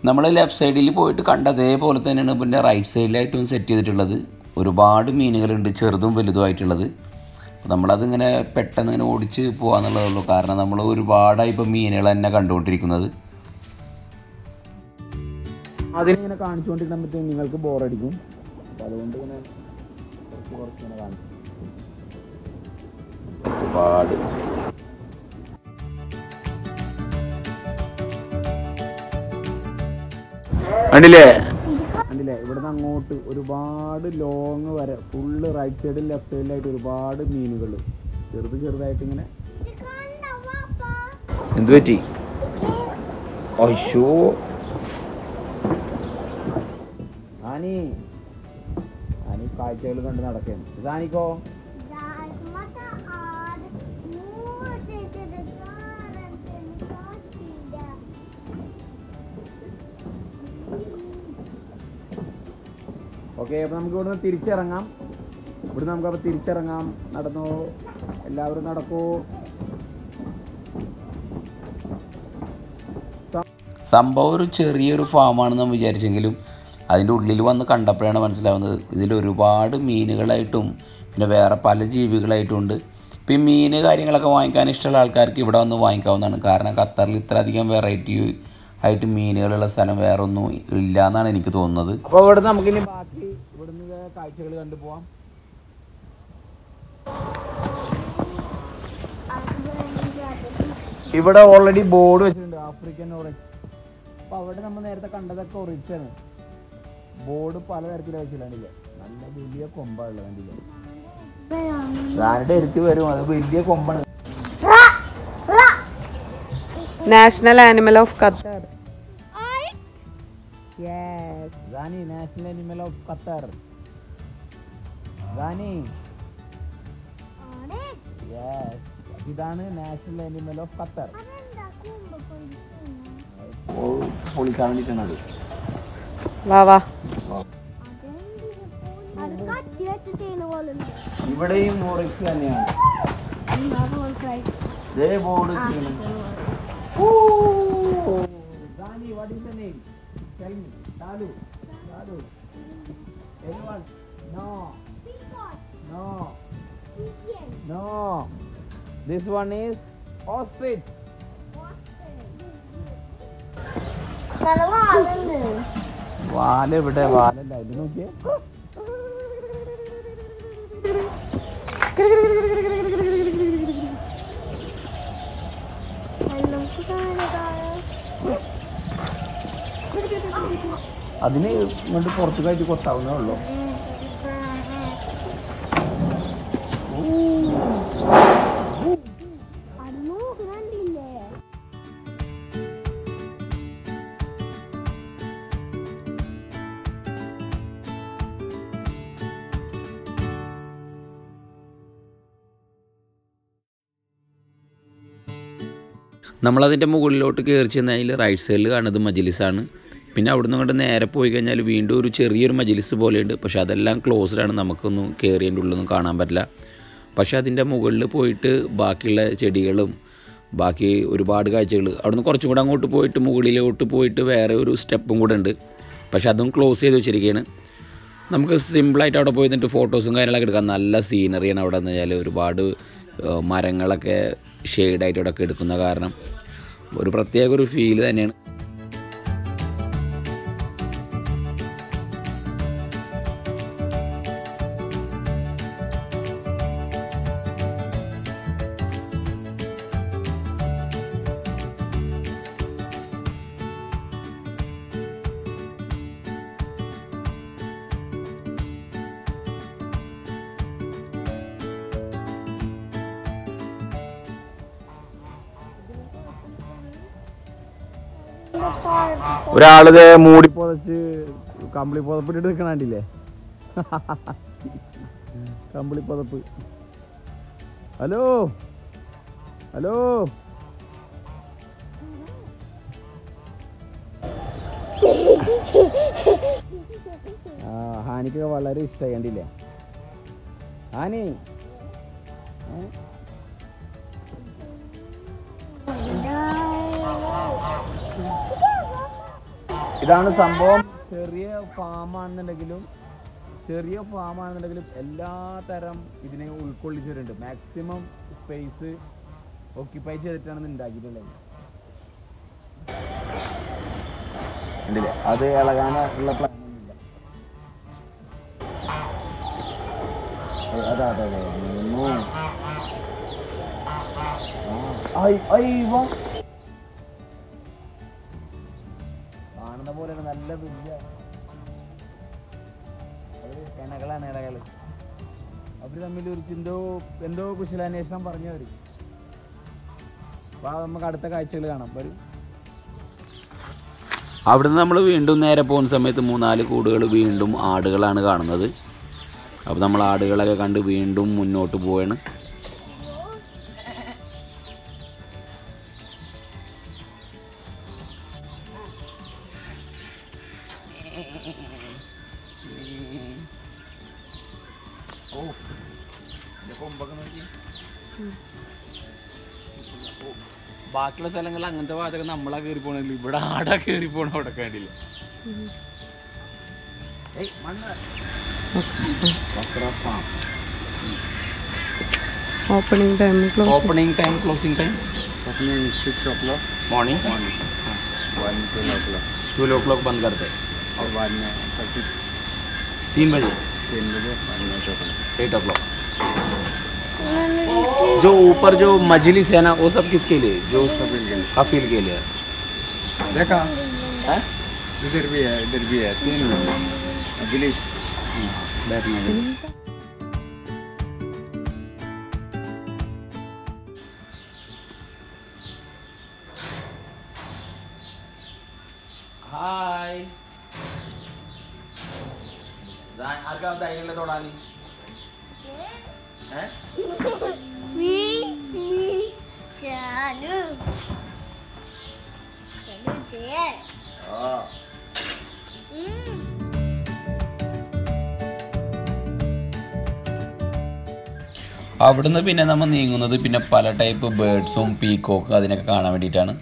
നമ്മൾ ലെഫ്റ്റ് സൈഡിൽ പോയിട്ട് കണ്ട അതേപോലെ തന്നെയാണ് പിന്നെ റൈറ്റ് സൈഡിലായിട്ടും സെറ്റ് ചെയ്തിട്ടുള്ളത്. ഒരുപാട് മീനുകളുണ്ട് ചെറുതും വലുതുമായിട്ടുള്ളത്. നമ്മളതിങ്ങനെ പെട്ടെന്ന് ഇങ്ങനെ ഓടിച്ച് പോകാന്നുള്ളതുള്ളൂ. കാരണം നമ്മൾ ഒരുപാടായി ഇപ്പം മീനുകൾ തന്നെ കണ്ടുകൊണ്ടിരിക്കുന്നത്. അതിനിങ്ങനെ കാണിച്ചുകൊണ്ടിരിക്കുമ്പോഴത്തേക്കും നിങ്ങൾക്ക് ബോറടിക്കും. അപ്പം അതുകൊണ്ട് ഇങ്ങനെ കുറച്ച് കുറച്ചിങ്ങനെ കാണിക്കും. ഒരുപാട് കണ്ടില്ലേ ണ്ടില്ലേ ഇവിടുന്ന് അങ്ങോട്ട് ഒരുപാട് ലോങ് വരെ ഫുള്ള് റൈറ്റ് സൈഡിൽ ലെഫ്റ്റ് സൈഡിലായിട്ട് ഒരുപാട് മീനുകൾ ചെറുത് ചെറുതായിട്ട് ഇങ്ങനെ. എന്ത് പറ്റി? അയ്യോ ആനി ആനി കാഴ്ചകൾ കണ്ട് നടക്കുന്നു. ആനിക്കോ ഓക്കെ. അപ്പോൾ നമുക്ക് ഇവിടുന്ന് തിരിച്ചിറങ്ങാം. ഇവിടുന്ന് നമുക്കപ്പോൾ തിരിച്ചിറങ്ങാം. നടന്നോ എല്ലാവരും നടക്കൂ. സംഭവം ഒരു ചെറിയൊരു ഫാമാണെന്ന് നമ്മൾ വിചാരിച്ചെങ്കിലും അതിൻ്റെ ഉള്ളിൽ വന്ന് കണ്ടപ്പോഴാണ് മനസ്സിലാവുന്നത് ഇതിലൊരുപാട് മീനുകളായിട്ടും പിന്നെ വേറെ പല ജീവികളായിട്ടും ഉണ്ട്. ഇപ്പം ഈ മീൻ കാര്യങ്ങളൊക്കെ വാങ്ങിക്കാൻ ഇഷ്ടമുള്ള ആൾക്കാർക്ക് ഇവിടെ വന്ന് വാങ്ങിക്കാവുന്നതാണ്. കാരണം ഖത്തറിൽ ഇത്ര അധികം വെറൈറ്റി ആയിട്ട് മീനുകളുള്ള സ്ഥലം വേറൊന്നും ഇല്ല എന്നാണ് എനിക്ക് തോന്നുന്നത്. അപ്പോൾ ഇവിടെ നമുക്ക് ഇനി ബാക്കി ഇവിടുന്ന് കാഴ്ചകൾ കണ്ടു പോവാം. ഇവിടെ ഓൾറെഡി ബോർഡ് വെച്ചിട്ടുണ്ട് ആഫ്രിക്കൻ ഓറഞ്ച്. അപ്പോൾ അവിടെ നമ്മൾ നേരത്തെ കണ്ടതൊക്കെ ഓറഞ്ചാണ്. ബോർഡ് പലതരത്തിലും വെച്ചിട്ടുണ്ട്. നല്ല വലിയ കൊമ്പാണ് കണ്ടില്ലേ. ഞാനിട്ട് എടുത്ത് വരും. അത് വലിയ കൊമ്പാണ്. National animal of Qatar. Yes. Rani, national animal of Qatar. Rani. Orange. Yes. ഇതാണ് national animal of Qatar. അതെന്താ കൂമ്പ പോയിട്ടുണ്ട്. ഓ പൊളിക്കാൻ വേണ്ടിട്ടാണത്. വാ വാ. അത് കട്ടിയിട്ട് ചെയ്യുന്ന പോലെ. ഇവിടെയും ഓറഞ്ച് തന്നെയാണ്. ഇതാണ് ഓറഞ്ച്. ദേ ബോർഡ് ചെയ്യുന്നു. Oh. Rani, what is the name? Tell me. Talu. Talu. Anyone? No. Peacock. No. Pigeon. No. This one is ostrich. Ostrich. Tala vaalundu. Vaale evide vaalalla idu nokke. അതിന് ഇങ്ങോട്ട് പുറത്തുകായിട്ട് കൊത്താവുന്നേ ഉള്ളൂ. നമ്മളതിൻ്റെ മുകളിലോട്ട് കയറി ചെന്ന് അതിൽ റൈറ്റ് സൈഡിൽ കാണുന്നത് മജ്ലിസാണ്. പിന്നെ അവിടെ നിന്ന് കൊണ്ട് നേരെ പോയി കഴിഞ്ഞാൽ വീണ്ടും ഒരു ചെറിയൊരു മജ്ലിസ് പോലെയുണ്ട്. പക്ഷേ അതെല്ലാം ക്ലോസ്ഡാണ്, നമുക്കൊന്നും കയറിയതിൻ്റെ ഉള്ളൊന്നും കാണാൻ പറ്റില്ല. പക്ഷേ അതിൻ്റെ മുകളിൽ പോയിട്ട് ബാക്കിയുള്ള ചെടികളും ബാക്കി ഒരുപാട് കാഴ്ചകൾ അവിടെ നിന്ന് കുറച്ചും കൂടെ അങ്ങോട്ട് പോയിട്ട് മുകളിലോട്ട് പോയിട്ട് വേറെ ഒരു സ്റ്റെപ്പും കൂടെ ഉണ്ട്. പക്ഷേ അതും ക്ലോസ് ചെയ്ത് വെച്ചിരിക്കുകയാണ്. നമുക്ക് സിമ്പിളായിട്ട് അവിടെ പോയി നിന്നിട്ട് ഫോട്ടോസും കാര്യങ്ങളൊക്കെ എടുക്കാം. നല്ല സീനറിയാണ് അവിടെ എന്ന് വെച്ചാൽ ഒരുപാട് മരങ്ങളൊക്കെ ഷെയ്ഡായിട്ട് ഇവിടെ ഒക്കെ എടുക്കുന്ന കാരണം ഒരു പ്രത്യേക ഒരു ഫീല് തന്നെയാണ്. ഒരാളിതേ മൂടി പുതച്ച് കമ്പിളി പുതപ്പിട്ടിട്ട് നിൽക്കണാണ്ടില്ലേ, കമ്പിളി പുതപ്പ്. ഹലോ ഹലോ, ആ ഹാനിക്ക് വളരെ ഇഷ്ടമായി കണ്ടില്ലേ ഹാനി. ഇതാണ് സംഭവം. ചെറിയ ഫാമാണെന്നുണ്ടെങ്കിലും ചെറിയ ഫാമാണെന്നുണ്ടെങ്കിലും എല്ലാ തരം ഇതിനെ ഉൾക്കൊള്ളിച്ചിട്ടുണ്ട്. മാക്സിമം സ്പേസ് ഓക്യുപ്പൈ ചെയ്തിട്ടാണ് ഉണ്ടാക്കിയിട്ടുള്ളത്. അത് ഇളകാനുള്ള പ്ലാനൊന്നുമില്ല. അതെ അതെ അതെ പോലെയാണ്. നല്ല വലിയ കിണകളാണ് ഇടകൾ. അവർ തമ്മിൽ ഒരു എന്തോ എന്തോ കുശലാന്വേഷണം പറഞ്ഞവർ. അപ്പോൾ നമുക്ക് അടുത്ത കാഴ്ചകൾ കാണാം. വരും. അവിടുന്ന് നമ്മൾ വീണ്ടും നേരെ പോകുന്ന സമയത്ത് മൂന്നാല് കൂടുകൾ വീണ്ടും ആടുകളാണ് കാണുന്നത്. അപ്പോൾ നമ്മൾ ആടുകളൊക്കെ കണ്ട് വീണ്ടും മുന്നോട്ട് പോവുകയാണ്. ബാക്കിയുള്ള സ്ഥലങ്ങളിൽ അങ്ങനത്തെ ഭാഗത്തൊക്കെ നമ്മളാ കയറി പോകണില്ല, ഇവിടെ ആടാ കയറി പോകണം. അവിടെ കണ്ടില്ല opening time, closing time six o'clock morning, twelve o'clock ബന്ദ് കറത്തെ तीन बजे तीन बजे एट ओ क्लॉक। जो ऊपर जो मजलिस है ना वो सब किसके लिए? जो हफील के लिए। देखा है इधर भी है, इधर भी है, तीन मजलिस बैठने। हाय തൊടാനി അവിടുന്ന് പിന്നെ നമ്മൾ നീങ്ങുന്നത് പിന്നെ പല ടൈപ്പ് ബേർഡ്സും പീക്കോക്ക് അതിനൊക്കെ കാണാൻ വേണ്ടിയിട്ടാണ്.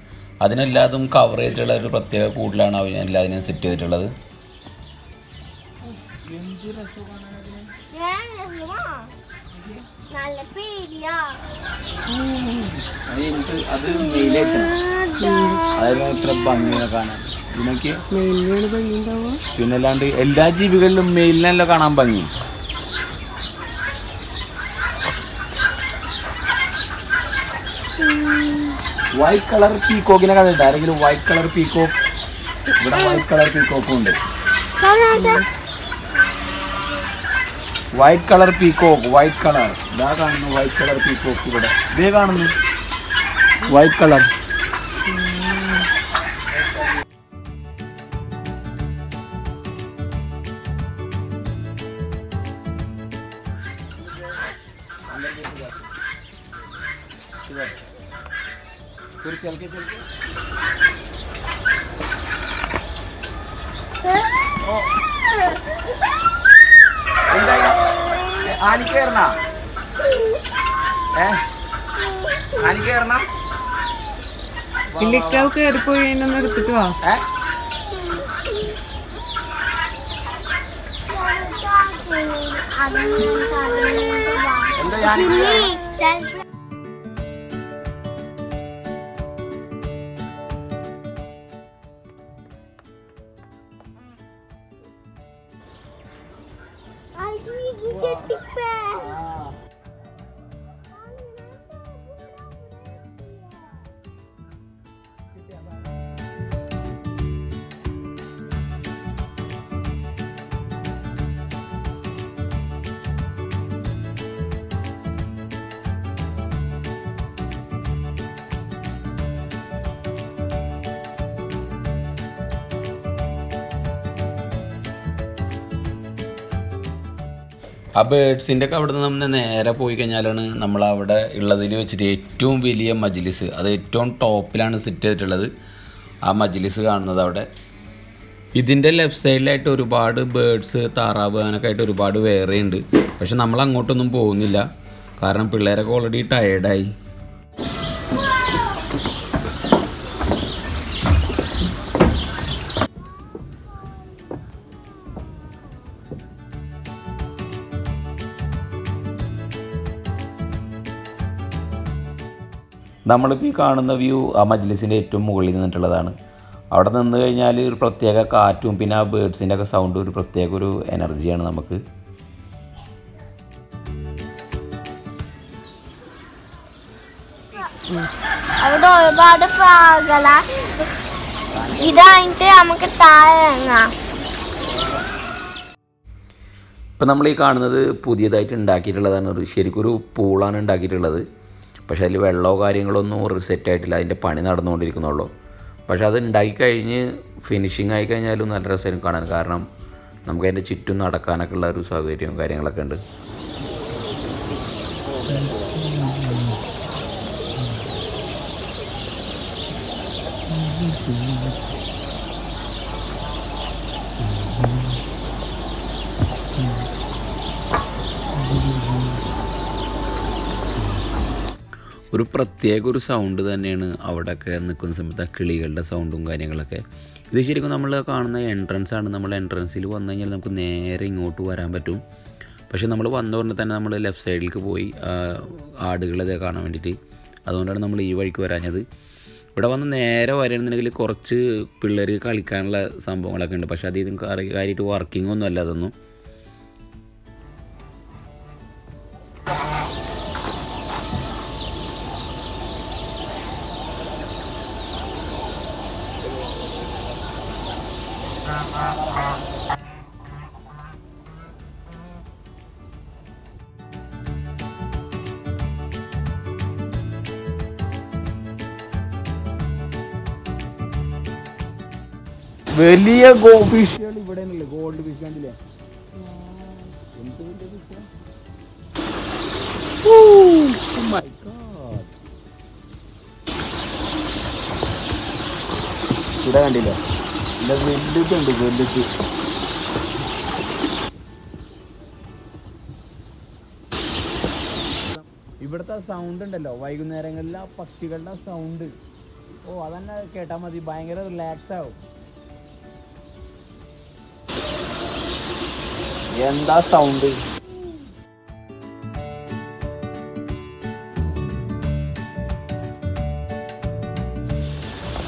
അതിനെല്ലാതും കവർ ചെയ്തിട്ടുള്ള ഒരു പ്രത്യേക കൂട്ടിലാണ് അതിനെല്ലാതിനും സെറ്റ് ചെയ്തിട്ടുള്ളത്. പിന്നല്ലാണ്ട് എല്ലാ ജീവികളിലും മെയിലിനല്ലോ കാണാൻ ഭംഗി. white color peacock. There white color peacock. White color peacock. White color peacock. White color. White color peacock. White color. A bird syndicate out of them and Arapoikan, Namlavada, Illadilvich, two William Majilis, they don't top plan sited a Majilis another. Within the left side, let to rebard birds, Tarava, and a kite to rebard were rained. Passion Amalang Motonumpo Nilla, Karan Pilar already tired. We can't view a majlissinate to Mugolin and Taladan. Out of the Nalir Protega car, Tumpina birds in a sound to Proteguru, energy and Namaku. I don't know about the Pagala. Ida into Amakatayana. പക്ഷേലി വെള്ളോ കാര്യങ്ങളൊന്നും റിസെറ്റ് ആയിട്ടില്ല അതിന്റെ പണി നടന്നുകൊണ്ടിരിക്കുന്നുള്ളൂ പക്ഷേ അത് ഉണ്ടാക്കി കഴിഞ്ഞ് ഫിനിഷിംഗ് ആയി കഴിഞ്ഞാലും നല്ല രസം കാണാൻ കാരണം നമുക്ക് അതിന്റെ ചുറ്റും നടക്കാനൊക്കെ ഉള്ള ഒരു സൗകര്യവും കാര്യങ്ങളൊക്കെ ഉണ്ട് ഒരു പ്രത്യേക ഒരു സൗണ്ട് തന്നെയാണ് അവിടെയൊക്കെ നിൽക്കുന്ന സമയത്ത് കിളികളുടെ സൗണ്ടും കാര്യങ്ങളൊക്കെ ഇത് ശരിക്കും നമ്മൾ കാണുന്ന എൻട്രൻസ് ആണ് നമ്മൾ എൻട്രൻസിൽ വന്നു കഴിഞ്ഞാൽ നമുക്ക് നേരെ ഇങ്ങോട്ട് വരാൻ പറ്റും പക്ഷേ നമ്മൾ വന്ന ഉടനെ തന്നെ നമ്മൾ ലെഫ്റ്റ് സൈഡിലേക്ക് പോയി ആടുകളെ കാണാൻ വേണ്ടിയിട്ട് അതുകൊണ്ടാണ് നമ്മൾ ഈ വഴിക്ക് വരാഞ്ഞത് ഇവിടെ വന്ന് നേരെ വരണമെന്നുണ്ടെങ്കിൽ കുറച്ച് പിള്ളേർ കളിക്കാനുള്ള സംഭവങ്ങളൊക്കെ ഉണ്ട് പക്ഷേ അതിന് കാര്യമായിട്ട് വർക്കിംഗ് ഒന്നും അല്ല അതൊന്നും Velia go fish, but then gold fish can't be. Oh my god! Good idea. Let's do the gold fish. Iberta sound and a low, Wagunarangala, Paxigala sound. Oh, Alana Katamadi buying a lax out. And the sound is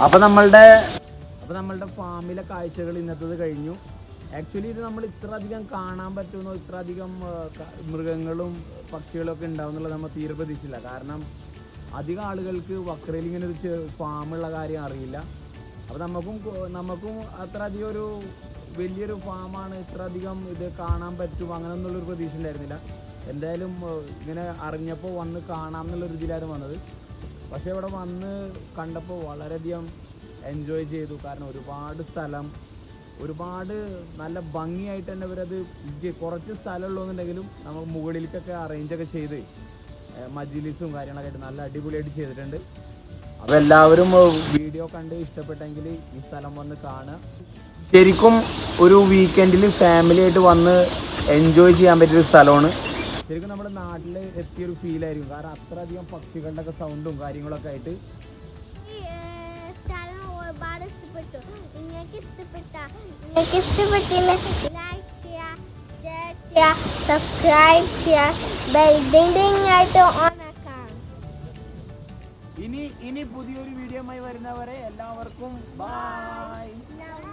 Apanamalda Apanamalda family cultural in the Kainu. Actually, the number is Tradigam Kana, but to know Tradigam Murgangalum, Paxilok and down the Lamathir Padishila Karnam. അധികം ആളുകൾക്ക് വക്രയിൽ ഇങ്ങനെ ഒരു ഫാമുള്ള കാര്യം അറിയില്ല. അപ്പോൾ നമുക്കും നമുക്കും അത്ര അധികം ഒരു വലിയൊരു ഫാമാണ് ഇത്ര അധികം ഇത് കാണാൻ പറ്റും അങ്ങനെ എന്നുള്ളൊരു പ്രതീക്ഷ ഉണ്ടായിരുന്നില്ല. എന്തായാലും ഇങ്ങനെ അറിഞ്ഞപ്പോൾ വന്ന് കാണാം എന്നുള്ളൊരു ഇതിലായിരുന്നു വന്നത്. പക്ഷേ ഇവിടെ വന്ന് കണ്ടപ്പോൾ വളരെയധികം എൻജോയ് ചെയ്തു. കാരണം ഒരുപാട് സ്ഥലം ഒരുപാട് നല്ല ഭംഗിയായിട്ട് തന്നെ ഇവരത് കുറച്ച് സ്ഥലമുള്ളൂന്നുണ്ടെങ്കിലും നമ്മൾ മുകളിലേക്കൊക്കെ അറേഞ്ചൊക്കെ ചെയ്ത് മജിലിസും കാര്യങ്ങളൊക്കെ ആയിട്ട് നല്ല അടിപൊളിയായിട്ട് ചെയ്തിട്ടുണ്ട്. അപ്പോൾ എല്ലാവരും വീഡിയോ കണ്ട് ഇഷ്ടപ്പെട്ടെങ്കിൽ ഈ സ്ഥലം വന്ന് കാണുക. ശരിക്കും ഒരു വീക്കെൻഡിൽ ഫാമിലിയായിട്ട് വന്ന് എൻജോയ് ചെയ്യാൻ പറ്റിയൊരു സ്ഥലമാണ്. ശരിക്കും നമ്മുടെ നാട്ടിൽ എത്തിയൊരു ഫീലായിരിക്കും. കാരണം അത്ര അധികം പക്ഷികളുടെയൊക്കെ സൗണ്ടും കാര്യങ്ങളൊക്കെ ആയിട്ട് ഒരുപാട് ഇഷ്ടപ്പെട്ടു. നിങ്ങൾക്ക് ഇഷ്ടപ്പെട്ട നിങ്ങൾക്ക് ഇഷ്ടപ്പെട്ടില്ല ലൈക്ക് ചെയ്യുക, ഷെയർ ചെയ്യുക, സബ്സ്ക്രൈബ് ചെയ്യുക, ബെൽ ഡിങ് ആയിട്ട് ഓൺ ആക്കാം. ഇനി ഇനി പുതിയൊരു വീഡിയോയുമായി വരുന്നവരെ എല്ലാവർക്കും ബൈ.